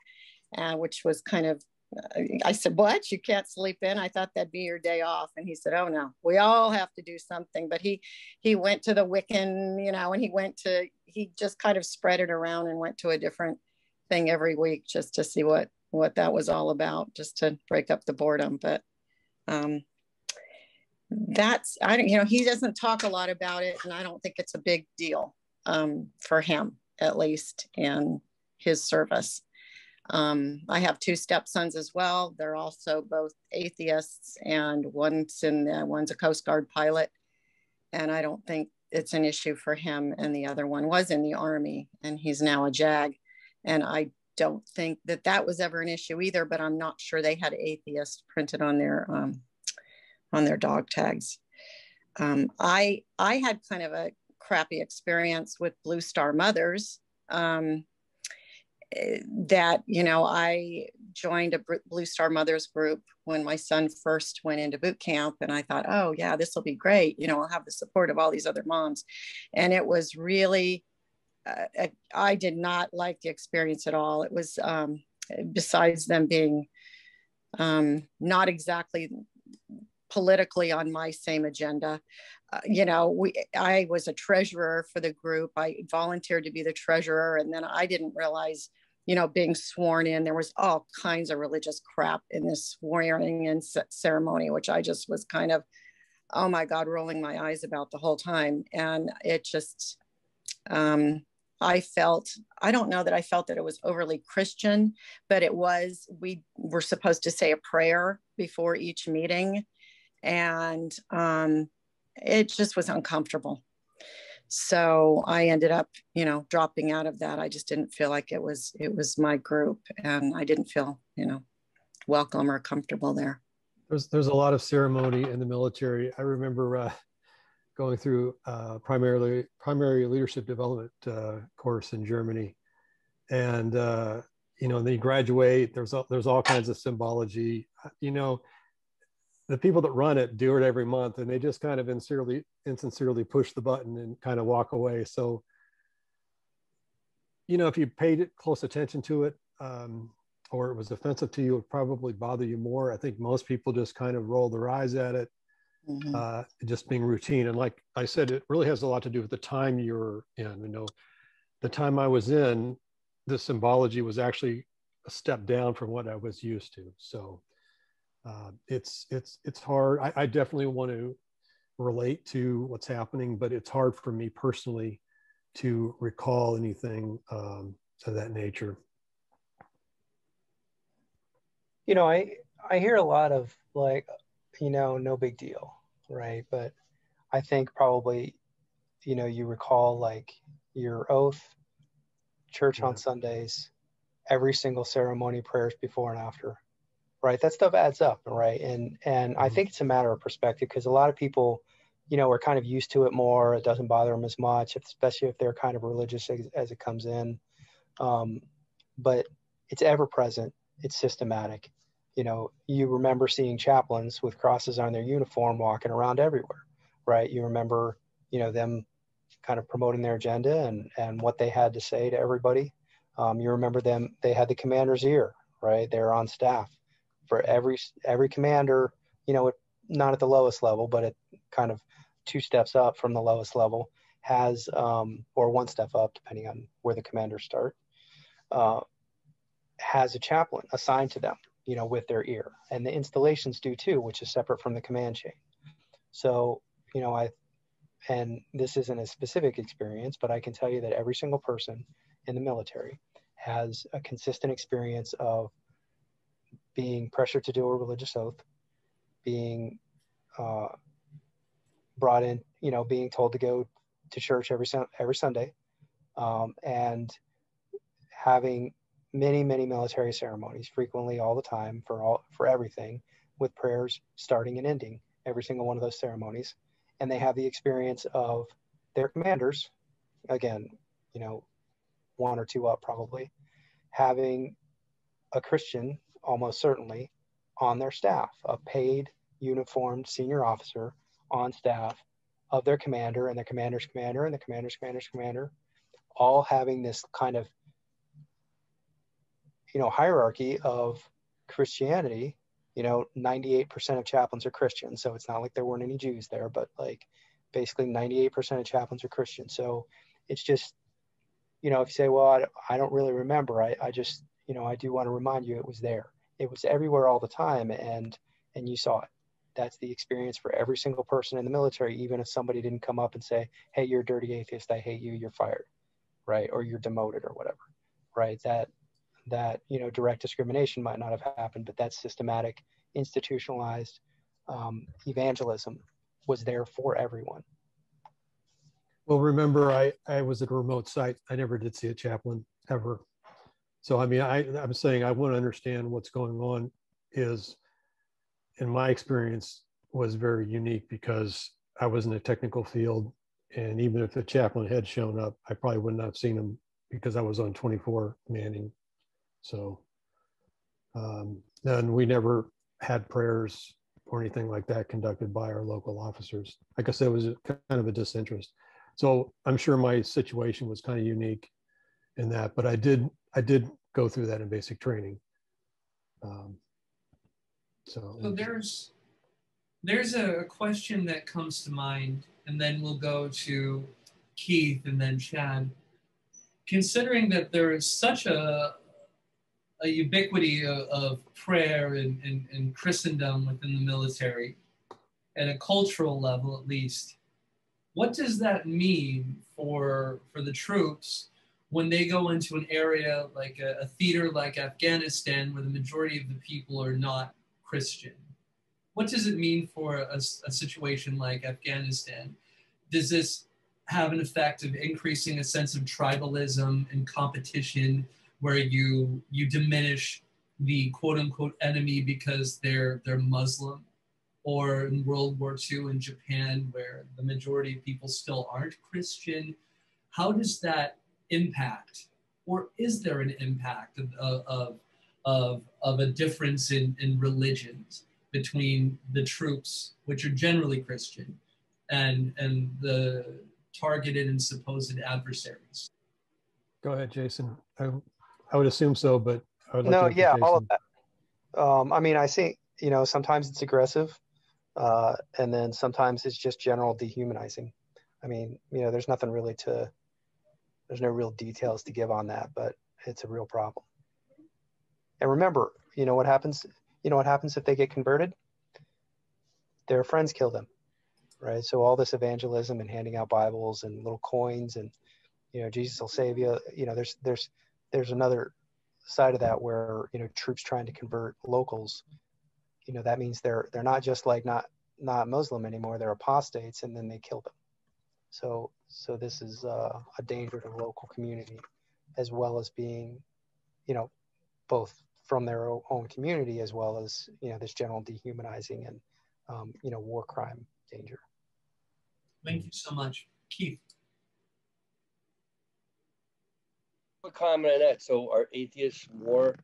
uh, which was kind of, uh, I said, "What? You can't sleep in? I thought that'd be your day off." And he said, "Oh no, we all have to do something." But he, he went to the Wiccan, you know, and he went to, he just kind of spread it around and went to a different thing every week just to see what, what that was all about, just to break up the boredom. But, um, that's, I don't, you know, he doesn't talk a lot about it, and I don't think it's a big deal um, for him, at least in his service. Um, I have two stepsons as well. They're also both atheists, and one's in the, one's a Coast Guard pilot, and I don't think it's an issue for him. And the other one was in the Army, and he's now a JAG. And I don't think that that was ever an issue either, but I'm not sure they had atheist printed on their, um, on their dog tags. Um, I, I had kind of a crappy experience with Blue Star Mothers, um, that, you know, I joined a Blue Star Mothers group when my son first went into boot camp, and I thought, oh yeah, this will be great. You know, I'll have the support of all these other moms. And it was really, uh, I did not like the experience at all. It was, um, besides them being um, not exactly politically on my same agenda. Uh, you know, we, I was a treasurer for the group. I volunteered to be the treasurer. And then I didn't realize, you know, being sworn in, there was all kinds of religious crap in this swearing in ceremony, which I just was kind of, oh my God, rolling my eyes about the whole time. And it just, um, I felt, I don't know that I felt that it was overly Christian, but it was, we were supposed to say a prayer before each meeting. And um, it just was uncomfortable. So I ended up, you know, dropping out of that. I just didn't feel like it was, it was my group, and I didn't feel, you know, welcome or comfortable there. There's, there's a lot of ceremony in the military. I remember uh, going through uh, primarily primary leadership development uh, course in Germany. And, uh, you know, and then you graduate, there's, there's all kinds of symbology, you know. The people that run it do it every month, and they just kind of insincerely, insincerely push the button and kind of walk away. So, you know, if you paid close attention to it, um, or it was offensive to you, it would probably bother you more. I think most people just kind of roll their eyes at it, mm-hmm. uh, just being routine. And like I said, it really has a lot to do with the time you're in. You know, the time I was in, the symbology was actually a step down from what I was used to. So. Uh, it's it's it's hard. I, I definitely want to relate to what's happening, but it's hard for me personally to recall anything um, of that nature. You know, I I hear a lot of like, you know, no big deal, right? But I think probably, you know, you recall like your oath, church yeah. on Sundays, every single ceremony, prayers before and after. Right, that stuff adds up, right? And and I think it's a matter of perspective, because a lot of people, you know, are kind of used to it more. It doesn't bother them as much, especially if they're kind of religious as, as it comes in. Um, but it's ever present. It's systematic. You know, you remember seeing chaplains with crosses on their uniform walking around everywhere, right? You remember, you know, them kind of promoting their agenda and and what they had to say to everybody. Um, you remember them. They had the commander's ear, right? They're on staff. For every every commander, you know, not at the lowest level, but it kind of two steps up from the lowest level has, um, or one step up, depending on where the commanders start, uh, has a chaplain assigned to them, you know, with their ear. And the installations do too, which is separate from the command chain. So, you know, I, and this isn't a specific experience, but I can tell you that every single person in the military has a consistent experience of being pressured to do a religious oath, being uh, brought in, you know, being told to go to church every every Sunday, um, and having many, many military ceremonies frequently all the time for all for everything, with prayers starting and ending every single one of those ceremonies. And they have the experience of their commanders, again, you know, one or two up probably, having a Christian almost certainly on their staff, a paid, uniformed senior officer on staff of their commander and their commander's commander and the commander's commander's commander, all having this kind of, you know, hierarchy of Christianity. You know, ninety-eight percent of chaplains are Christian, so it's not like there weren't any Jews there, but like basically ninety-eight percent of chaplains are Christian. So it's just, you know, if you say, well, I, I don't really remember, I, I just, you know, I do want to remind you it was there. It was everywhere all the time, and and you saw it. that's the experience for every single person in the military, even if somebody didn't come up and say, hey, you're a dirty atheist, I hate you, you're fired, right? Or you're demoted or whatever, right? That, that you know, direct discrimination might not have happened, but that systematic, institutionalized um, evangelism was there for everyone. Well, remember, I, I was at a remote site. I never did see a chaplain, ever. So, I mean, I, I'm saying I want to understand what's going on is, in my experience, was very unique because I was in a technical field. And even if the chaplain had shown up, I probably would not have seen him because I was on twenty-four manning. So, um, and we never had prayers or anything like that conducted by our local officers. I guess that was kind of a disinterest. So I'm sure my situation was kind of unique in that, but I did I did go through that in basic training. Um, so, so there's there's a question that comes to mind, and then we'll go to Keith and then Chad. Considering that there is such a a ubiquity of, of prayer and, and, and Christendom within the military, at a cultural level at least, what does that mean for for the troops when they go into an area like a, a theater like Afghanistan, where the majority of the people are not Christian? What does it mean for a, a situation like Afghanistan? Does this have an effect of increasing a sense of tribalism and competition, where you you diminish the quote unquote enemy because they're they're Muslim? Or in World War Two in Japan, where the majority of people still aren't Christian? How does that impact, or is there an impact of, of, of, of a difference in, in religions between the troops, which are generally Christian, and, and the targeted and supposed adversaries? Go ahead, Jason. I, I would assume so, but I would like no, to yeah, Jason. All of that. Um, I mean, I think, you know, sometimes it's aggressive. Uh, and then sometimes it's just general dehumanizing. I mean, you know, there's nothing really to, there's no real details to give on that, but it's a real problem. And remember, you know what happens, you know what happens if they get converted? Their friends kill them, right? So all this evangelism and handing out Bibles and little coins and, you know, Jesus will save you. You know, there's, there's, there's another side of that where, you know, troops trying to convert locals, you know, that means they're they're not just like not not Muslim anymore, they're apostates, and then they kill them. So so this is uh, a danger to the local community, as well as being, you know, both from their own community, as well as, you know, this general dehumanizing and, um, you know, war crime danger. Thank you so much. Keith. A comment on that. So are atheists more,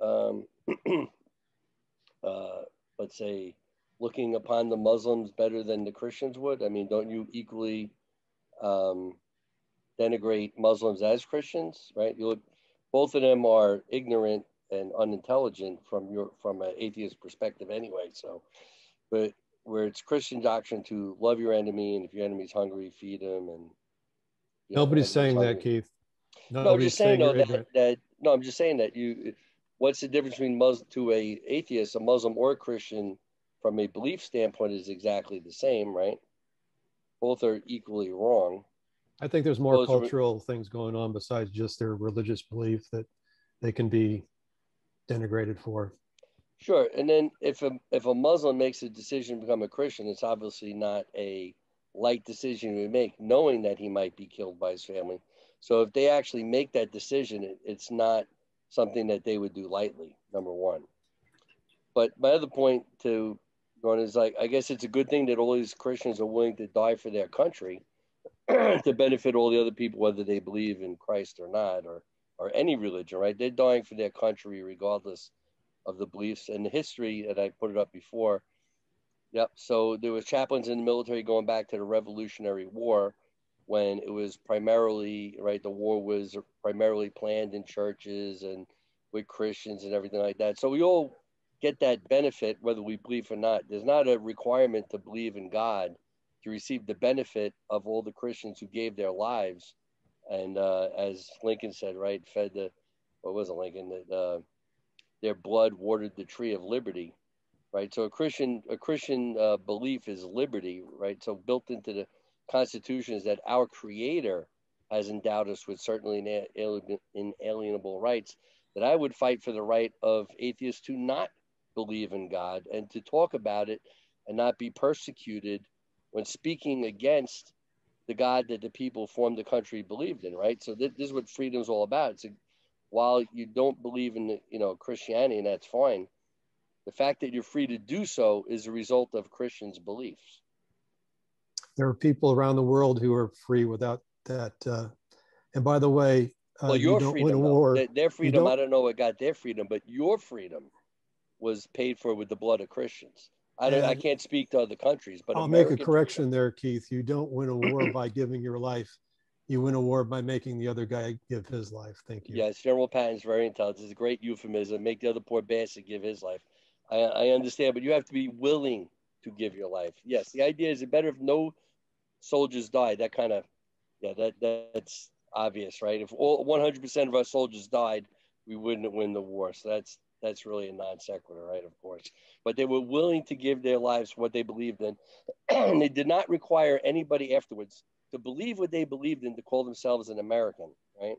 um, Uh, let's say, looking upon the Muslims better than the Christians would? I mean, don't you equally um, denigrate Muslims as Christians, right? You look, both of them are ignorant and unintelligent from your from an atheist perspective, anyway. So, but where it's Christian doctrine to love your enemy, and if your enemy's hungry, feed him. And nobody's saying that, Keith. No, I'm just saying that, that. No, I'm just saying that you. What's the difference between Muslim to a atheist, a Muslim or a Christian from a belief standpoint is exactly the same, right? Both are equally wrong. I think there's more Those cultural things going on besides just their religious belief that they can be denigrated for. Sure. And then if a, if a Muslim makes a decision to become a Christian, it's obviously not a light decision to make, knowing that he might be killed by his family. So if they actually make that decision, it, it's not something that they would do lightly, number one. But my other point to going is, like, I guess it's a good thing that all these Christians are willing to die for their country to benefit all the other people, whether they believe in Christ or not, or, or any religion, right? They're dying for their country regardless of the beliefs and the history, and I put it up before. Yep, so there was chaplains in the military going back to the Revolutionary War, when it was primarily, right, the war was primarily planned in churches and with Christians and everything like that. So we all get that benefit, whether we believe or not. There's not a requirement to believe in God to receive the benefit of all the Christians who gave their lives. And uh, as Lincoln said, right, fed the, what was it, Lincoln, that uh, their blood watered the tree of liberty, right? So a Christian, a Christian uh, belief is liberty, right? So built into the Constitution is that our Creator has endowed us with certainly inalienable rights, that I would fight for the right of atheists to not believe in God and to talk about it and not be persecuted when speaking against the God that the people formed the country believed in, right? So th- this is what freedom is all about. It's a, while you don't believe in, the, you know, Christianity, and that's fine, the fact that you're free to do so is a result of Christians' beliefs. There are people around the world who are free without that. Uh, and by the way, uh, well, your you don't freedom, win a war. Their, their freedom, don't... I don't know what got their freedom, but your freedom was paid for with the blood of Christians. I, don't, I can't speak to other countries, but I'll American make a correction freedom. There, Keith. You don't win a war by giving your life. You win a war by making the other guy give his life. Thank you. Yes, General Patton's very intelligent. It's a great euphemism. Make the other poor bastard give his life. I, I understand, but you have to be willing to give your life. Yes, the idea is it better if no soldiers die. That kind of, yeah, that that's obvious, right? If all one hundred percent of our soldiers died, we wouldn't win the war. So that's that's really a non sequitur, right? Of course, but they were willing to give their lives for what they believed in, and they did not require anybody afterwards to believe what they believed in to call themselves an American, right?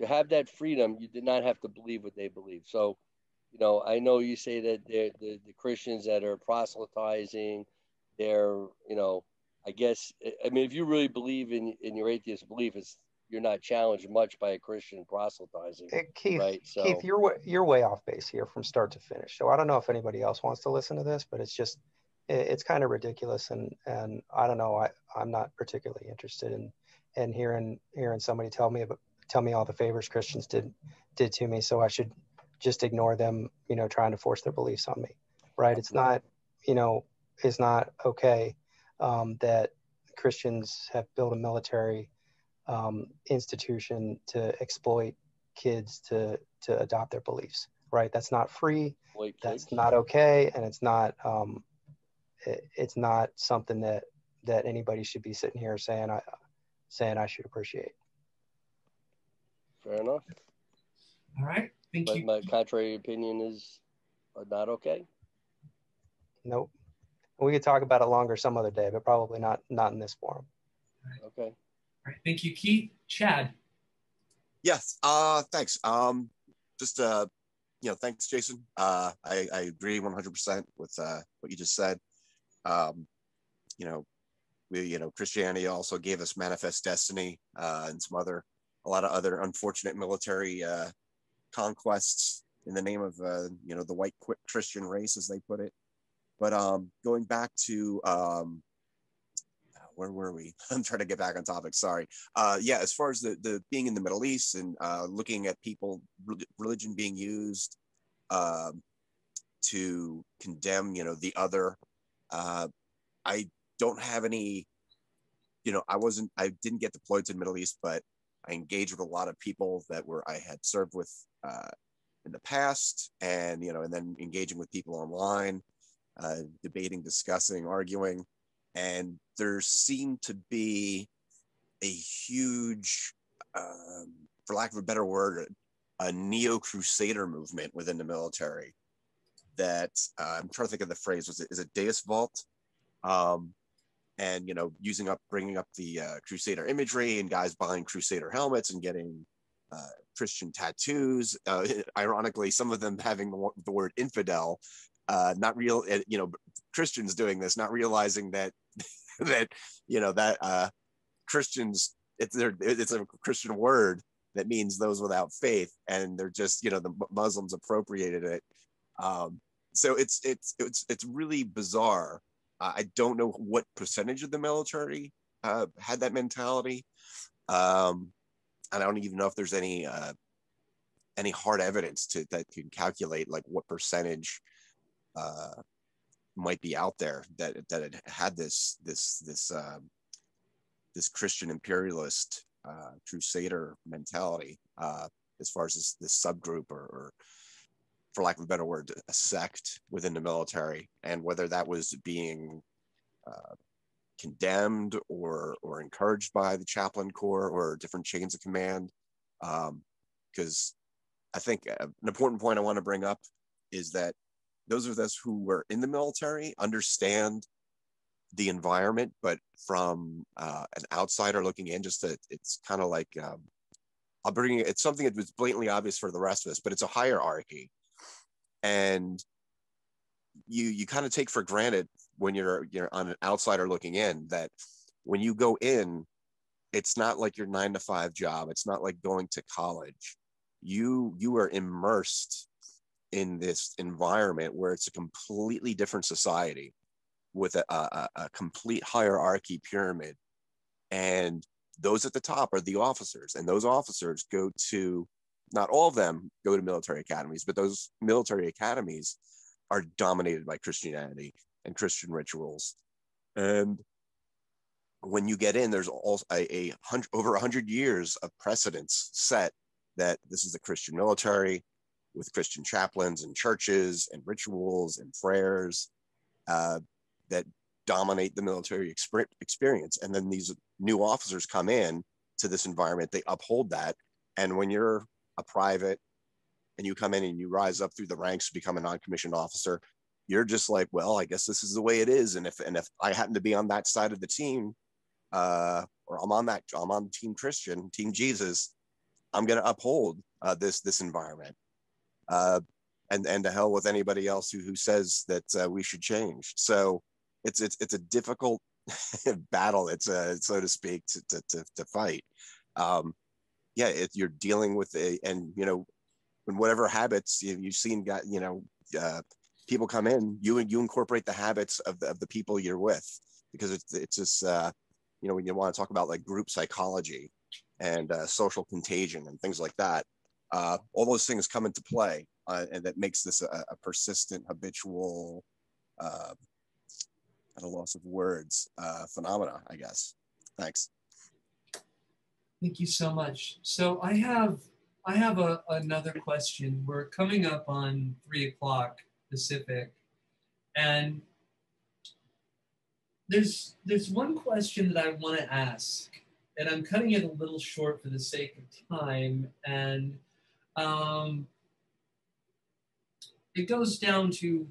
To have that freedom, you did not have to believe what they believed. So, you know, I know you say that the the Christians that are proselytizing, they're, you know, I guess, I mean, if you really believe in, in your atheist belief, it's, you're not challenged much by a Christian proselytizing. Keith, right? So, Keith, you're, you're way off base here from start to finish. So I don't know if anybody else wants to listen to this, but it's just, it's kind of ridiculous. And, and I don't know, I, I'm not particularly interested in, in hearing, hearing somebody tell me, about, tell me all the favors Christians did, did to me. So I should just ignore them, you know, trying to force their beliefs on me, right? It's not, you know, it's not okay um, that Christians have built a military Um, institution to exploit kids to to adopt their beliefs, right? That's not free. Exploit that's kids. Not okay, and it's not um, it, it's not something that that anybody should be sitting here saying I saying I should appreciate. Fair enough. All right, thank but you. My contrary opinion is not okay. Nope. We could talk about it longer some other day, but probably not not in this forum. Right. Okay. All right, thank you, Keith. Chad. Yes, uh, thanks. Um, just, uh, you know, thanks, Jason. Uh, I, I agree one hundred percent with uh, what you just said. Um, you know, we, you know, Christianity also gave us Manifest Destiny uh, and some other, a lot of other unfortunate military uh, conquests in the name of, uh, you know, the white Christian race, as they put it. But um, going back to, um, where were we? I'm trying to get back on topic, sorry. Uh, yeah, as far as the, the being in the Middle East and uh, looking at people, religion being used uh, to condemn, you know, the other, uh, I don't have any, you know, I wasn't, I didn't get deployed to the Middle East, but I engaged with a lot of people that were, I had served with uh, in the past and, you know, and then engaging with people online, uh, debating, discussing, arguing. And there seemed to be a huge, um, for lack of a better word, a neo-crusader movement within the military that, uh, I'm trying to think of the phrase, was it, is it Deus Vult? Um, and, you know, using up, bringing up the uh, crusader imagery and guys buying crusader helmets and getting uh, Christian tattoos. Uh, ironically, some of them having the, the word infidel. Uh, not real, you know, Christians doing this, not realizing that that you know that uh, Christians, it's their, it's a Christian word that means those without faith, and they're just, you know, the Muslims appropriated it. Um, so it's it's it's it's really bizarre. Uh, I don't know what percentage of the military uh, had that mentality, um, and I don't even know if there's any uh, any hard evidence to that can calculate like what percentage uh might be out there that that had, had this this this um this Christian imperialist uh crusader mentality uh as far as this this subgroup or, or for lack of a better word a sect within the military, and whether that was being uh condemned or or encouraged by the chaplain corps or different chains of command, um because I think an important point I want to bring up is that those of us who were in the military understand the environment, but from uh, an outsider looking in, just that it's kind of like, um, I'll bring it, it's something that was blatantly obvious for the rest of us, but it's a hierarchy. And you you kind of take for granted when you're you're on an outsider looking in that when you go in, it's not like your nine to five job. It's not like going to college. You you are immersed in this environment where it's a completely different society with a, a, a complete hierarchy pyramid. And those at the top are the officers, and those officers go to, not all of them go to military academies, but those military academies are dominated by Christianity and Christian rituals. And when you get in, there's also a, a hundred, over a hundred years of precedence set that this is the Christian military with Christian chaplains and churches and rituals and prayers uh, that dominate the military exper- experience. And then these new officers come in to this environment, they uphold that. And when you're a private and you come in and you rise up through the ranks to become a non-commissioned officer, you're just like, well, I guess this is the way it is. And if and if I happen to be on that side of the team, uh, or I'm on that, I'm on Team Christian, Team Jesus, I'm going to uphold uh, this this environment, uh, and and to hell with anybody else who who says that uh, we should change. So it's it's it's a difficult battle. It's a so to speak to to to, to fight. Um, yeah, it, you're dealing with a and you know, in whatever habits you, you've seen, got you know. Uh, people come in, you you incorporate the habits of the, of the people you're with, because it's, it's just, uh, you know, when you want to talk about like group psychology and uh, social contagion and things like that, uh, all those things come into play uh, and that makes this a, a persistent, habitual, uh, at a loss of words, uh, phenomena, I guess. Thanks. Thank you so much. So I have, I have a, another question. We're coming up on three o'clock Pacific. And there's, there's one question that I want to ask, and I'm cutting it a little short for the sake of time. And um, it goes down to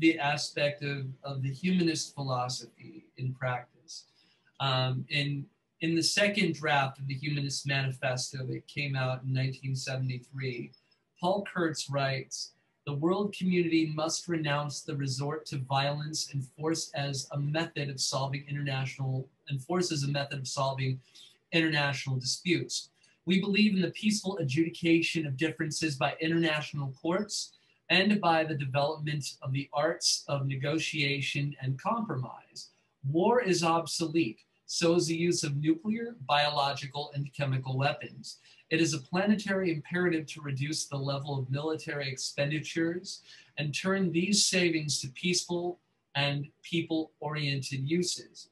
the aspect of, of the humanist philosophy in practice. Um, in, in the second draft of the Humanist Manifesto that came out in nineteen seventy-three, Paul Kurtz writes, "The world community must renounce the resort to violence and force as a method of solving international and force as a method of solving international disputes. We believe in the peaceful adjudication of differences by international courts and by the development of the arts of negotiation and compromise. War is obsolete. So is the use of nuclear, biological, and chemical weapons. It is a planetary imperative to reduce the level of military expenditures and turn these savings to peaceful and people-oriented uses."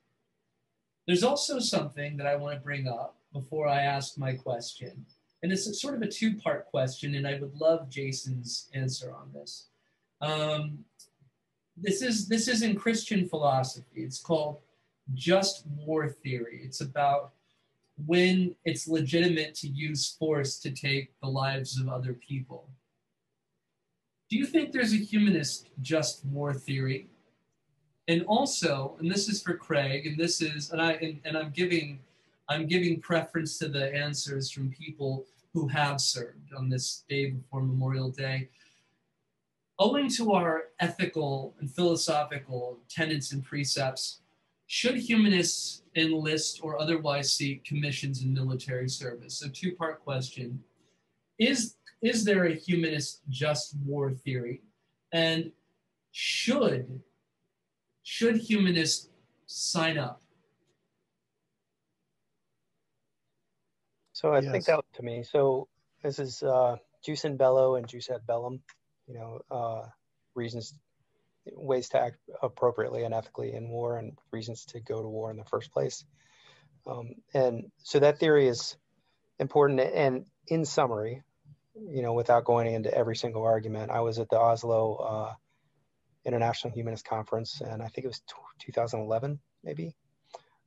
There's also something that I want to bring up before I ask my question. And it's sort of a two-part question, and I would love Jason's answer on this. Um, this is, this is in Christian philosophy. It's called just war theory. It's about when it's legitimate to use force to take the lives of other people. Do you think there's a humanist just war theory? And also, and this is for Craig, and this is, and I and, and I'm giving I'm giving preference to the answers from people who have served on this day before Memorial Day. Owing to our ethical and philosophical tenets and precepts, should humanists enlist or otherwise seek commissions in military service? So two-part question. Is, is there a humanist just war theory? And should, should humanists sign up? So I yes. think that was to me. So this is uh, Jus in Bello and Jus ad Bellum, you know, uh, reasons, ways to act appropriately and ethically in war and reasons to go to war in the first place. Um, and so that theory is important. And in summary, you know, without going into every single argument, I was at the Oslo uh, International Humanist Conference, and I think it was two thousand eleven, maybe.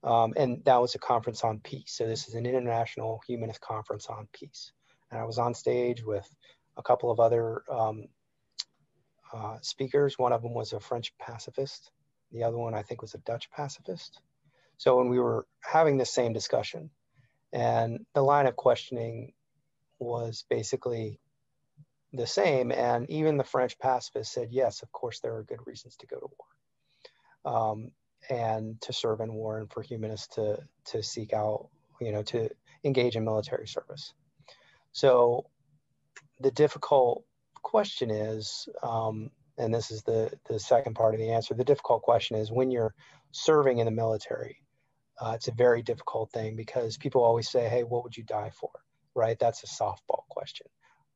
Um, and that was a conference on peace. So this is an international humanist conference on peace. And I was on stage with a couple of other um, uh, speakers. One of them was a French pacifist. The other one, I think, was a Dutch pacifist. So when we were having the same discussion, and the line of questioning was basically the same, and even the French pacifist said, yes, of course, there are good reasons to go to war um, and to serve in war, and for humanists to to seek out, you know, to engage in military service. So the difficult question is, um, and this is the, the second part of the answer, the difficult question is when you're serving in the military, uh, it's a very difficult thing because people always say, hey, what would you die for, right? That's a softball question.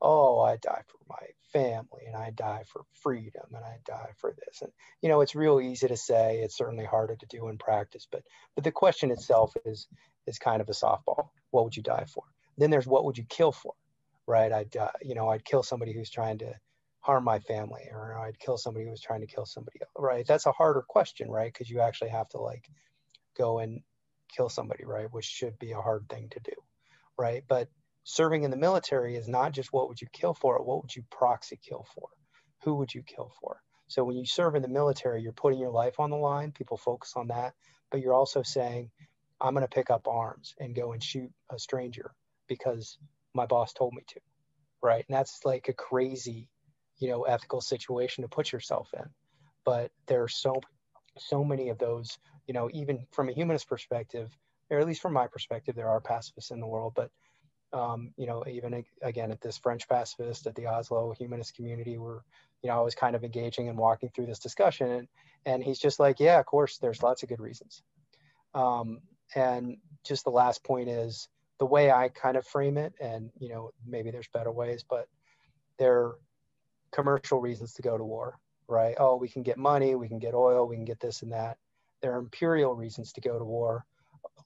Oh, I die for my family, and I die for freedom, and I die for this. And, you know, it's real easy to say, it's certainly harder to do in practice, but, but the question itself is, is kind of a softball. What would you die for? Then there's what would you kill for, right? I'd, uh, you know, I'd kill somebody who's trying to harm my family, or I'd kill somebody who was trying to kill somebody else, right? That's a harder question, right? Because you actually have to like go and kill somebody, right? Which should be a hard thing to do, right? But serving in the military is not just what would you kill for, what would you proxy kill for? Who would you kill for? So when you serve in the military, you're putting your life on the line, people focus on that, but you're also saying, I'm gonna pick up arms and go and shoot a stranger because my boss told me to, right? And that's like a crazy, you know, ethical situation to put yourself in. But there are so, so many of those, you know, even from a humanist perspective, or at least from my perspective, there are pacifists in the world, but, um, you know, even again, at this French pacifist at the Oslo humanist community, we're, you know, I was kind of engaging and walking through this discussion, and, and he's just like, yeah, of course, there's lots of good reasons. Um, and just the last point is the way I kind of frame it, and, you know, maybe there's better ways, but there commercial reasons to go to war, right? Oh, we can get money, we can get oil, we can get this and that. There are imperial reasons to go to war,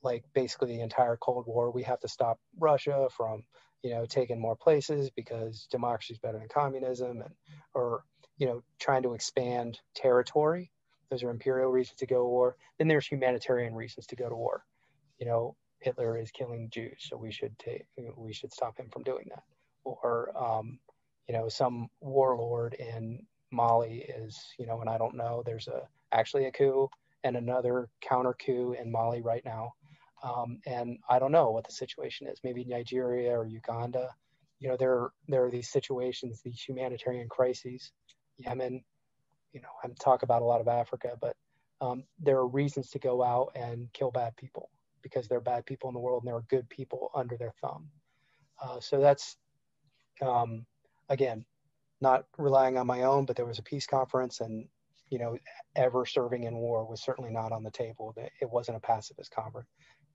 like basically the entire Cold War. We have to stop Russia from, you know, taking more places because democracy is better than communism, and or, you know, trying to expand territory. Those are imperial reasons to go to war. Then there's humanitarian reasons to go to war. You know, Hitler is killing Jews, so we should take, we should stop him from doing that. Or, um, you know, some warlord in Mali is, you know, and I don't know, there's a actually a coup and another counter coup in Mali right now. Um, and I don't know what the situation is, maybe Nigeria or Uganda. You know, there, there are these situations, these humanitarian crises, Yemen, you know, I talk about a lot of Africa, but um, there are reasons to go out and kill bad people because there are bad people in the world and there are good people under their thumb. Uh, so that's, um, again, not relying on my own, but there was a peace conference, and, you know, ever serving in war was certainly not on the table. It wasn't a pacifist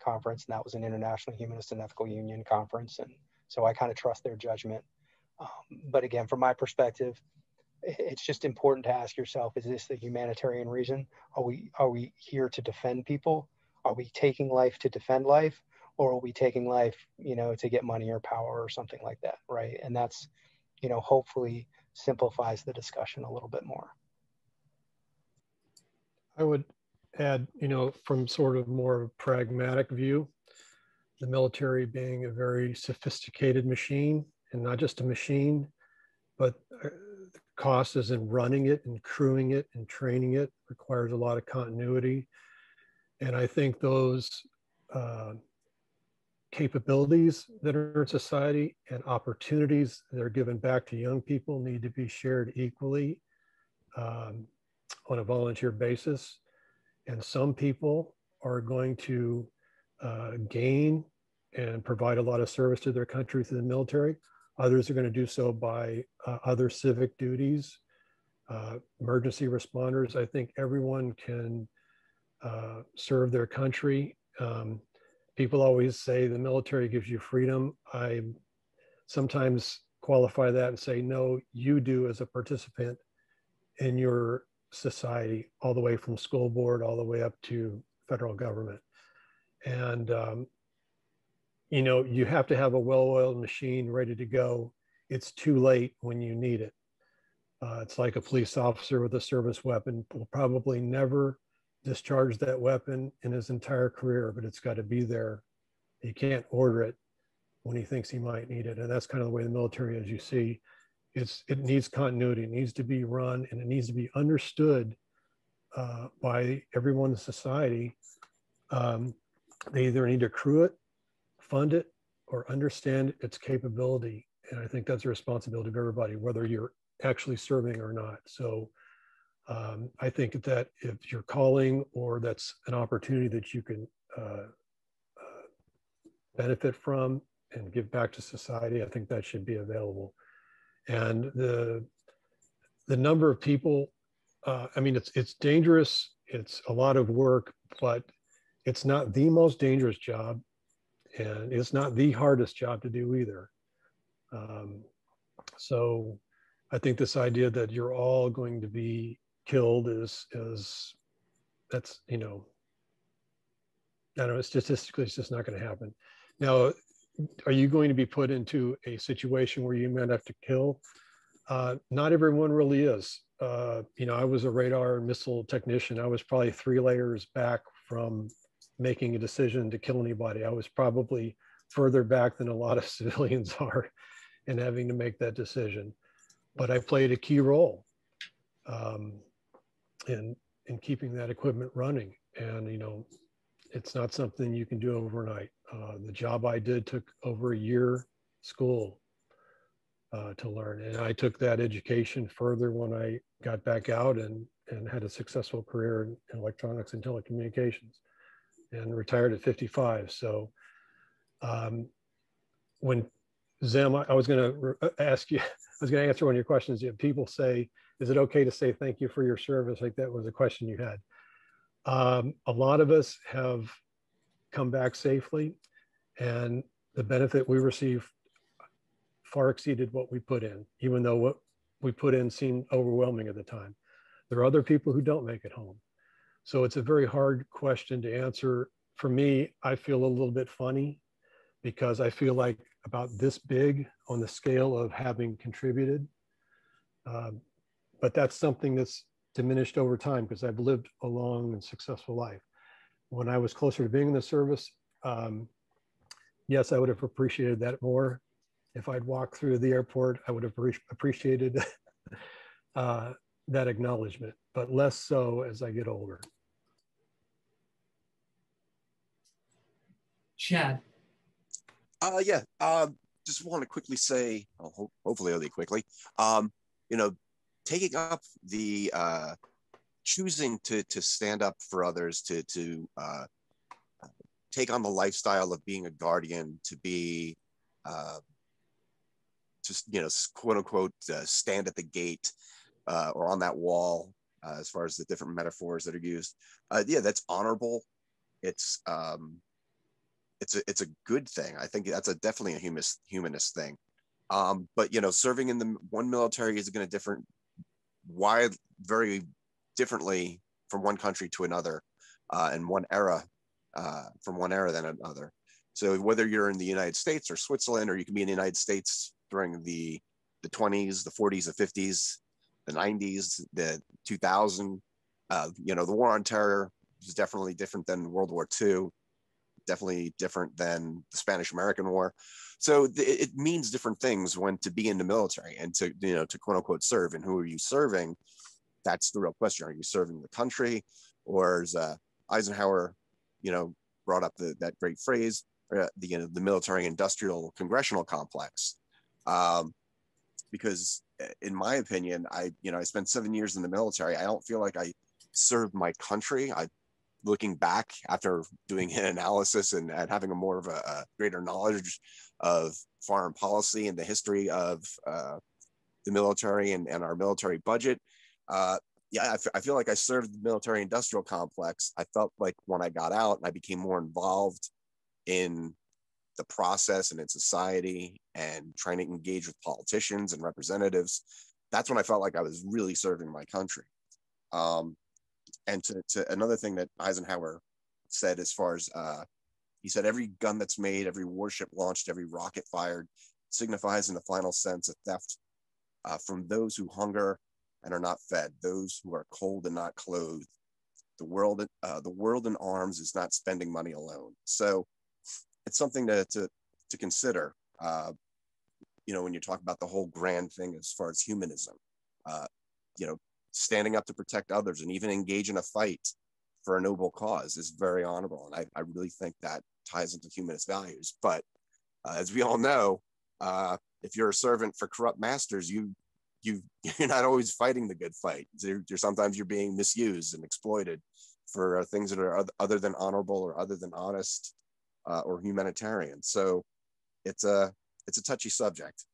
conference, and that was an international humanist and ethical union conference. And so I kind of trust their judgment. Um, but again, from my perspective, it's just important to ask yourself, is this the humanitarian reason? Are we, are we here to defend people? Are we taking life to defend life? Or are we taking life, you know, to get money or power or something like that, right? And that's, you know, hopefully simplifies the discussion a little bit more. I would add, you know, from sort of more of a pragmatic view, the military being a very sophisticated machine, and not just a machine, but the cost is in running it and crewing it and training it, requires a lot of continuity. And I think those uh, capabilities that are in society and opportunities that are given back to young people need to be shared equally um, on a volunteer basis. And some people are going to uh, gain and provide a lot of service to their country through the military. Others are going to do so by uh, other civic duties, uh, emergency responders. I think everyone can uh, serve their country. Um, People always say the military gives you freedom. I sometimes qualify that and say, no, you do as a participant in your society, all the way from school board, all the way up to federal government. And, um, you know, you have to have a well-oiled machine ready to go. It's too late when you need it. Uh, it's like a police officer with a service weapon will probably never discharge that weapon in his entire career, but it's got to be there. He can't order it when he thinks he might need it. And that's kind of the way the military, as you see, it's, it needs continuity, it needs to be run, and it needs to be understood uh, by everyone in society. Um, they either need to accrue it, fund it, or understand its capability. And I think that's a responsibility of everybody, whether you're actually serving or not. So um, I think that if you're calling, or that's an opportunity that you can uh, uh, benefit from and give back to society, I think that should be available. And the, the number of people, uh, I mean, it's, it's dangerous. It's a lot of work, but it's not the most dangerous job. And it's not the hardest job to do either. Um, so I think this idea that you're all going to be killed is, is that's, you know, I don't know, statistically, it's just not going to happen. Now, are you going to be put into a situation where you might have to kill? Uh, not everyone really is. Uh, you know, I was a radar and missile technician. I was probably three layers back from making a decision to kill anybody. I was probably further back than a lot of civilians are in having to make that decision. But I played a key role um, in, in keeping that equipment running. And, you know, it's not something you can do overnight. Uh, the job I did took over a year school uh, to learn. And I took that education further when I got back out and, and had a successful career in electronics and telecommunications, and retired at fifty-five. So um, when Zim, I, I was gonna ask you, I was gonna answer one of your questions. You know, people say, is it okay to say thank you for your service? Like, that was a question you had. Um, a lot of us have come back safely, and the benefit we received far exceeded what we put in, even though what we put in seemed overwhelming at the time. There are other people who don't make it home. So it's a very hard question to answer. For me, I feel a little bit funny, because I feel like about this big on the scale of having contributed. Um, but that's something that's diminished over time, because I've lived a long and successful life. When I was closer to being in the service, um, yes, I would have appreciated that more. If I'd walked through the airport, I would have appreciated uh, that acknowledgement, but less so as I get older. Chad. Uh, yeah, uh, just want to quickly say, oh, ho hopefully only quickly, um, you know, taking up the, uh, choosing to, to stand up for others, to, to uh, take on the lifestyle of being a guardian, to be, uh, just, you know, quote unquote, uh, stand at the gate uh, or on that wall, uh, as far as the different metaphors that are used. Uh, yeah, that's honorable. It's, um, It's a, it's a good thing. I think that's a definitely a humanist, humanist thing. Um, but, you know, serving in the one military is going to different, wide, very differently from one country to another, uh, and one era, uh, from one era than another. So whether you're in the United States or Switzerland, or you can be in the United States during the, the twenties, the forties, the fifties, the nineties, the two thousand, uh, you know, the war on terror is definitely different than World War Two. Definitely different than the Spanish-American War. So it means different things when to be in the military and to, you know, to quote unquote serve. And who are you serving? That's the real question. Are you serving the country? Or as uh, Eisenhower, you know, brought up the, that great phrase, uh, the, you know, the military industrial congressional complex. Um, because in my opinion, I, you know, I spent seven years in the military. I don't feel like I served my country. I looking back after doing an analysis and, and having a more of a, a greater knowledge of foreign policy and the history of uh, the military and, and our military budget. Uh, yeah, I, I feel like I served the military industrial complex. I felt like when I got out and I became more involved in the process and in society and trying to engage with politicians and representatives, that's when I felt like I was really serving my country. Um, And to, to another thing that Eisenhower said, as far as uh, he said, every gun that's made, every warship launched, every rocket fired signifies in the final sense a theft uh, from those who hunger and are not fed, those who are cold and not clothed. The world, uh, the world in arms is not spending money alone. So it's something to, to, to consider. Uh, you know, when you talk about the whole grand thing as far as humanism, uh, you know, standing up to protect others and even engage in a fight for a noble cause is very honorable. And I, I really think that ties into humanist values. But uh, as we all know, uh, if you're a servant for corrupt masters, you, you, you're not always fighting the good fight. You're, you're sometimes you're being misused and exploited for uh, things that are other than honorable or other than honest uh, or humanitarian. So it's a, it's a touchy subject.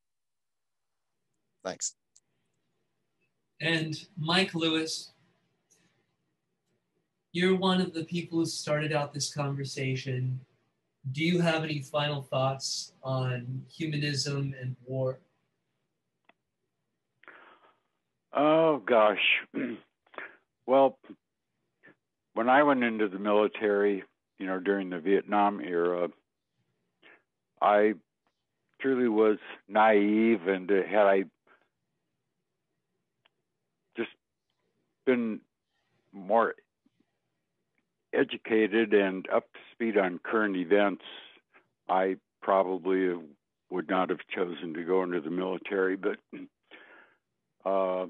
Thanks. And Mike Lewis, you're one of the people who started out this conversation. Do you have any final thoughts on humanism and war? Oh, gosh. Well, when I went into the military, you know, during the Vietnam era, I truly was naive, and had I just been more educated and up to speed on current events, I probably would not have chosen to go into the military. But uh,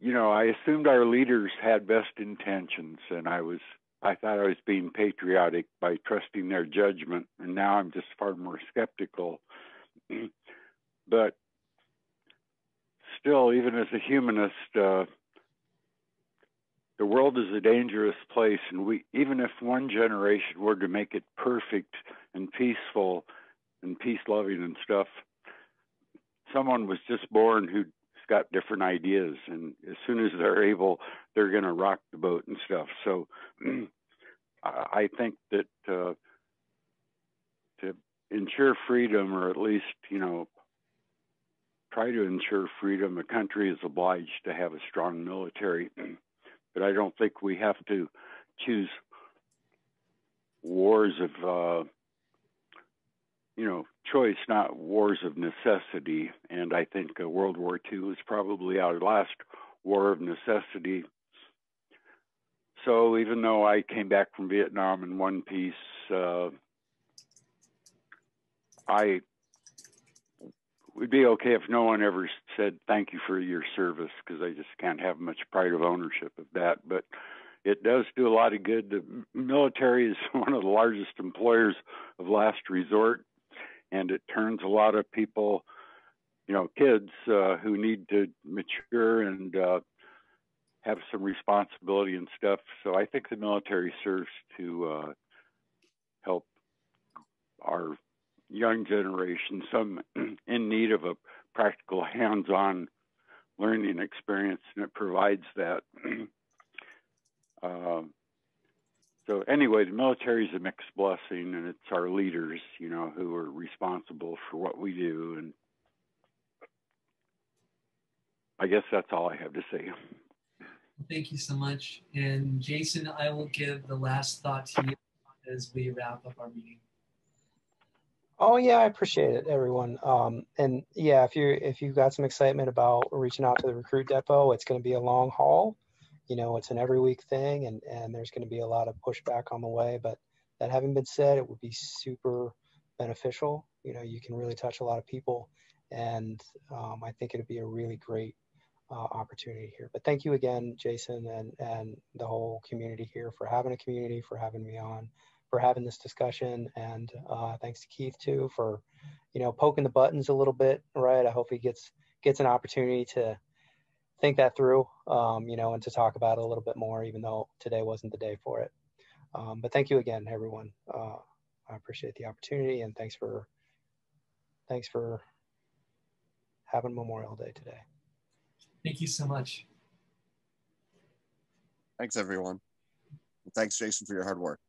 you know, I assumed our leaders had best intentions, and I was, I thought I was being patriotic by trusting their judgment, and now I'm just far more skeptical. But still, even as a humanist, uh, the world is a dangerous place, and we, even if one generation were to make it perfect and peaceful and peace-loving and stuff, someone was just born who's got different ideas, and as soon as they're able, they're going to rock the boat and stuff. So I think that uh, to ensure freedom, or at least, you know, try to ensure freedom, a country is obliged to have a strong military. But I don't think we have to choose wars of, uh, you know, choice, not wars of necessity. And I think uh, World War Two was probably our last war of necessity. So even though I came back from Vietnam in one piece, uh, I would be okay if no one ever said thank you for your service, because I just can't have much pride of ownership of that. But it does do a lot of good. The military is one of the largest employers of last resort, and it turns a lot of people, you know, kids uh, who need to mature and uh, have some responsibility and stuff. So I think the military serves to uh, help our young generation, some in need of a practical hands-on learning experience, and it provides that. uh, so anyway, the military is a mixed blessing, and it's our leaders, you know, who are responsible for what we do. And I guess that's all I have to say. Thank you so much. And Jason, I will give the last thought to you as we wrap up our meeting. Oh yeah, I appreciate it, everyone. Um, and yeah, if you if you've got some excitement about reaching out to the recruit depot, it's going to be a long haul. You know, it's an every week thing, and and there's going to be a lot of pushback on the way. But that having been said, it would be super beneficial. You know, you can really touch a lot of people, and um, I think it'd be a really great uh, opportunity here. But thank you again, Jason, and and the whole community here, for having a community, for having me on, for having this discussion. And uh, thanks to Keith too for, you know, poking the buttons a little bit, right? I hope he gets gets an opportunity to think that through, um, you know, and to talk about it a little bit more, even though today wasn't the day for it. Um, but thank you again, everyone. Uh, I appreciate the opportunity, and thanks for thanks for having Memorial Day today. Thank you so much. Thanks, everyone. Thanks, Jason, for your hard work.